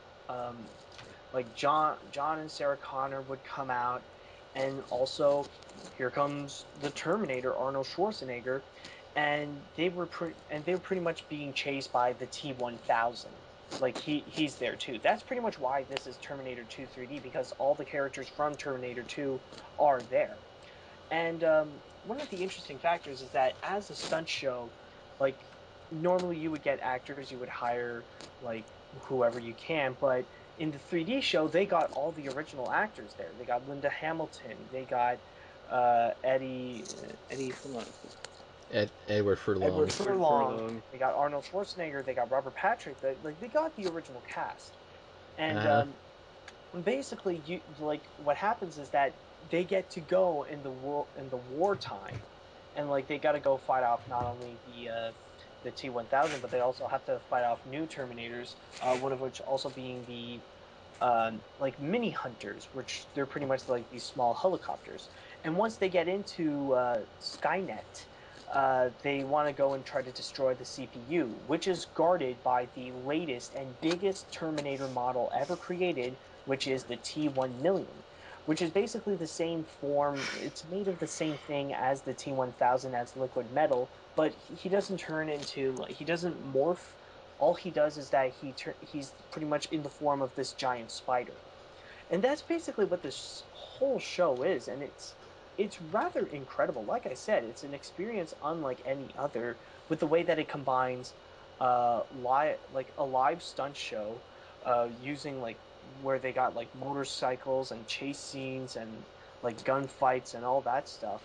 like John and Sarah Connor would come out, and also here comes the Terminator, Arnold Schwarzenegger, and they were pretty much being chased by the T-1000. Like, he's there too. That's pretty much why this is Terminator 2 3D, because all the characters from Terminator 2 are there. And one of the interesting factors is that as a stunt show, like, normally you would get actors, you would hire, like, whoever you can, but in the 3D show, they got all the original actors there. They got Linda Hamilton, they got Edward Furlong, they got Arnold Schwarzenegger, they got Robert Patrick, they got the original cast. And basically, what happens is that they get to go in the wartime, and like they got to go fight off not only the T-1000, but they also have to fight off new Terminators. One of which also being the like mini hunters, which they're pretty much like these small helicopters. And once they get into Skynet, they want to go and try to destroy the CPU, which is guarded by the latest and biggest Terminator model ever created, which is the T-1000. Which is basically the same form. It's made of the same thing as the T-1000, as liquid metal, but he doesn't turn into, like, he doesn't morph. All he does is that he's pretty much in the form of this giant spider. And that's basically what this whole show is, and it's rather incredible. Like I said, it's an experience unlike any other, with the way that it combines a live stunt show using, like, where they got like motorcycles and chase scenes and like gunfights and all that stuff,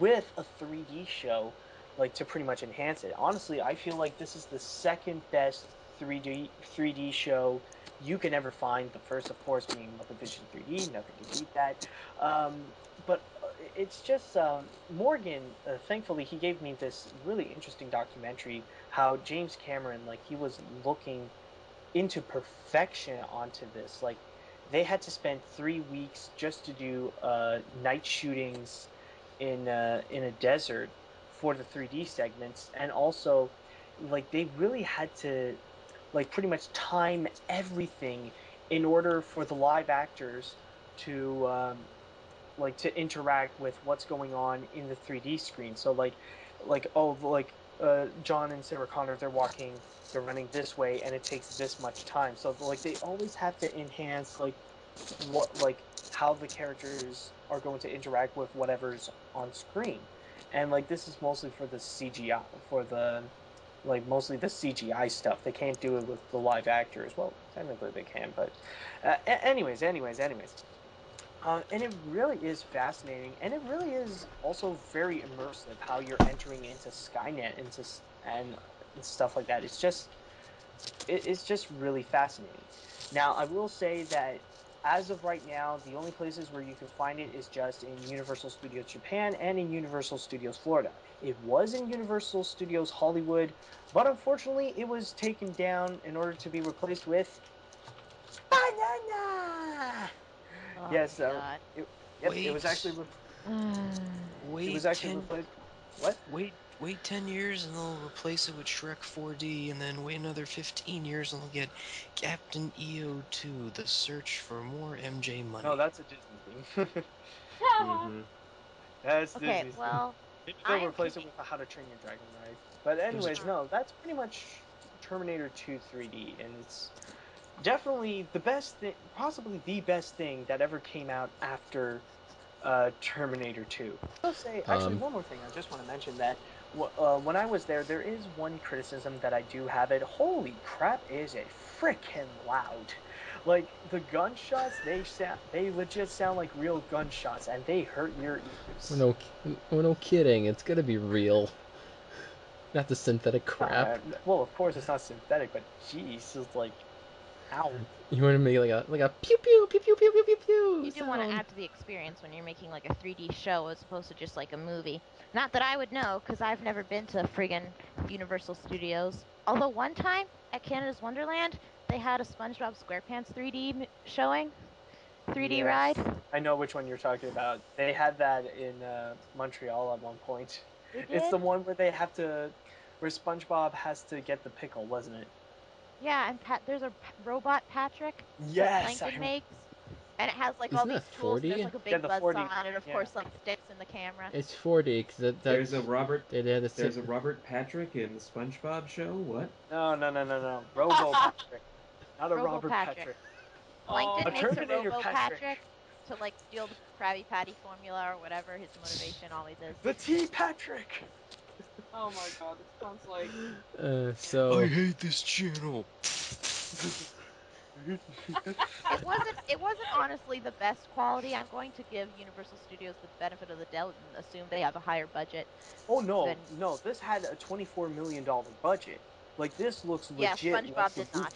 with a 3D show, like, to pretty much enhance it. Honestly, I feel like this is the second best 3D show you can ever find. The first, of course, being Mother Vision 3D. Nothing can beat that. But it's just Morgan. Thankfully, he gave me this really interesting documentary. How James Cameron, like, he was looking into perfection onto this. Like, they had to spend 3 weeks just to do night shootings in a desert for the 3D segments, and also, like, they really had to, like, pretty much time everything in order for the live actors to like, to interact with what's going on in the 3D screen. So John and Sarah Connor, they're running this way, and it takes this much time. So, like, they always have to enhance, like, how the characters are going to interact with whatever's on screen. And, like, this is mostly for the CGI, mostly the CGI stuff. They can't do it with the live actors. Well, technically they can, but anyways. And it really is fascinating, and it really is also very immersive how you're entering into Skynet and stuff like that. It's just really fascinating. Now, I will say that as of right now, the only places where you can find it is just in Universal Studios Japan and in Universal Studios Florida. It was in Universal Studios Hollywood, but unfortunately it was taken down in order to be replaced with Banana! Oh, yes, it was actually replaced. What? Wait 10 years and they'll replace it with Shrek 4D, and then wait another 15 years and they'll get Captain EO2, The Search for More MJ Money. No, that's a Disney thing. Mm-hmm. That's Disney. Okay, well, maybe they'll replace it with the How to Train Your Dragon ride. But anyways, no, that's pretty much Terminator 2 3D, and it's definitely the best thing, possibly the best thing that ever came out after Terminator 2. I'll say, actually, one more thing I just want to mention, that when I was there is one criticism that I do have. It, holy crap, is it frickin' loud. Like, the gunshots, they legit sound like real gunshots, and they hurt your ears. Oh, no kidding, it's gonna be real. Not the synthetic crap. Well, of course it's not synthetic, but geez, it's like, ow. You want to make like a pew pew pew pew pew pew pew pew. You do want to add to the experience when you're making like a 3D show as opposed to just like a movie. Not that I would know, because I've never been to friggin' Universal Studios. Although one time at Canada's Wonderland, they had a SpongeBob SquarePants 3D showing, 3D ride? I know which one you're talking about. They had that in Montreal at one point. It's the one where they have to, where SpongeBob has to get the pickle, wasn't it? Yeah, and there's a robot Patrick. Yes, that Plankton makes, and it has like all these tools. There's like a big buzzsaw on it, of course, some sticks in the camera. It's 4D because there's a Robert. There's a Robert Patrick in the SpongeBob show. What? No. Robo Patrick, not a Robert Patrick. Plankton makes a Robo Patrick to like steal the Krabby Patty formula or whatever his motivation always is. The T Patrick. Oh my god, this sounds like... I hate this channel. It wasn't honestly the best quality. I'm going to give Universal Studios the benefit of the doubt and assume they have a higher budget. Oh no, no, this had a $24 million budget. Like, this looks legit. Yeah, SpongeBob did not.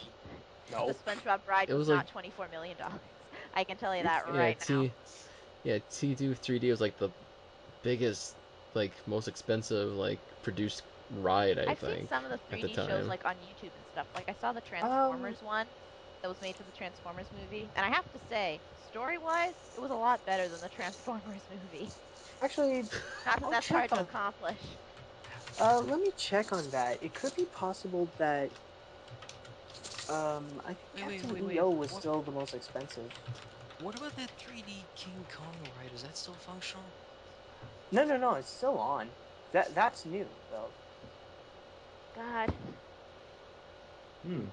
No. The SpongeBob ride was like... not $24 million. I can tell you that right now. Yeah, T2 3D was like the biggest... like most expensive like produced ride I think. Seen some of the 3D shows like on YouTube and stuff. Like I saw the Transformers one that was made for the Transformers movie, and I have to say, story wise, it was a lot better than the Transformers movie. Actually, not that that's hard to accomplish. Let me check on that. It could be possible that I think Captain EO was still the most expensive. What about that 3D King Kong ride? Is that still functional? No, it's still on. That's new, though. God.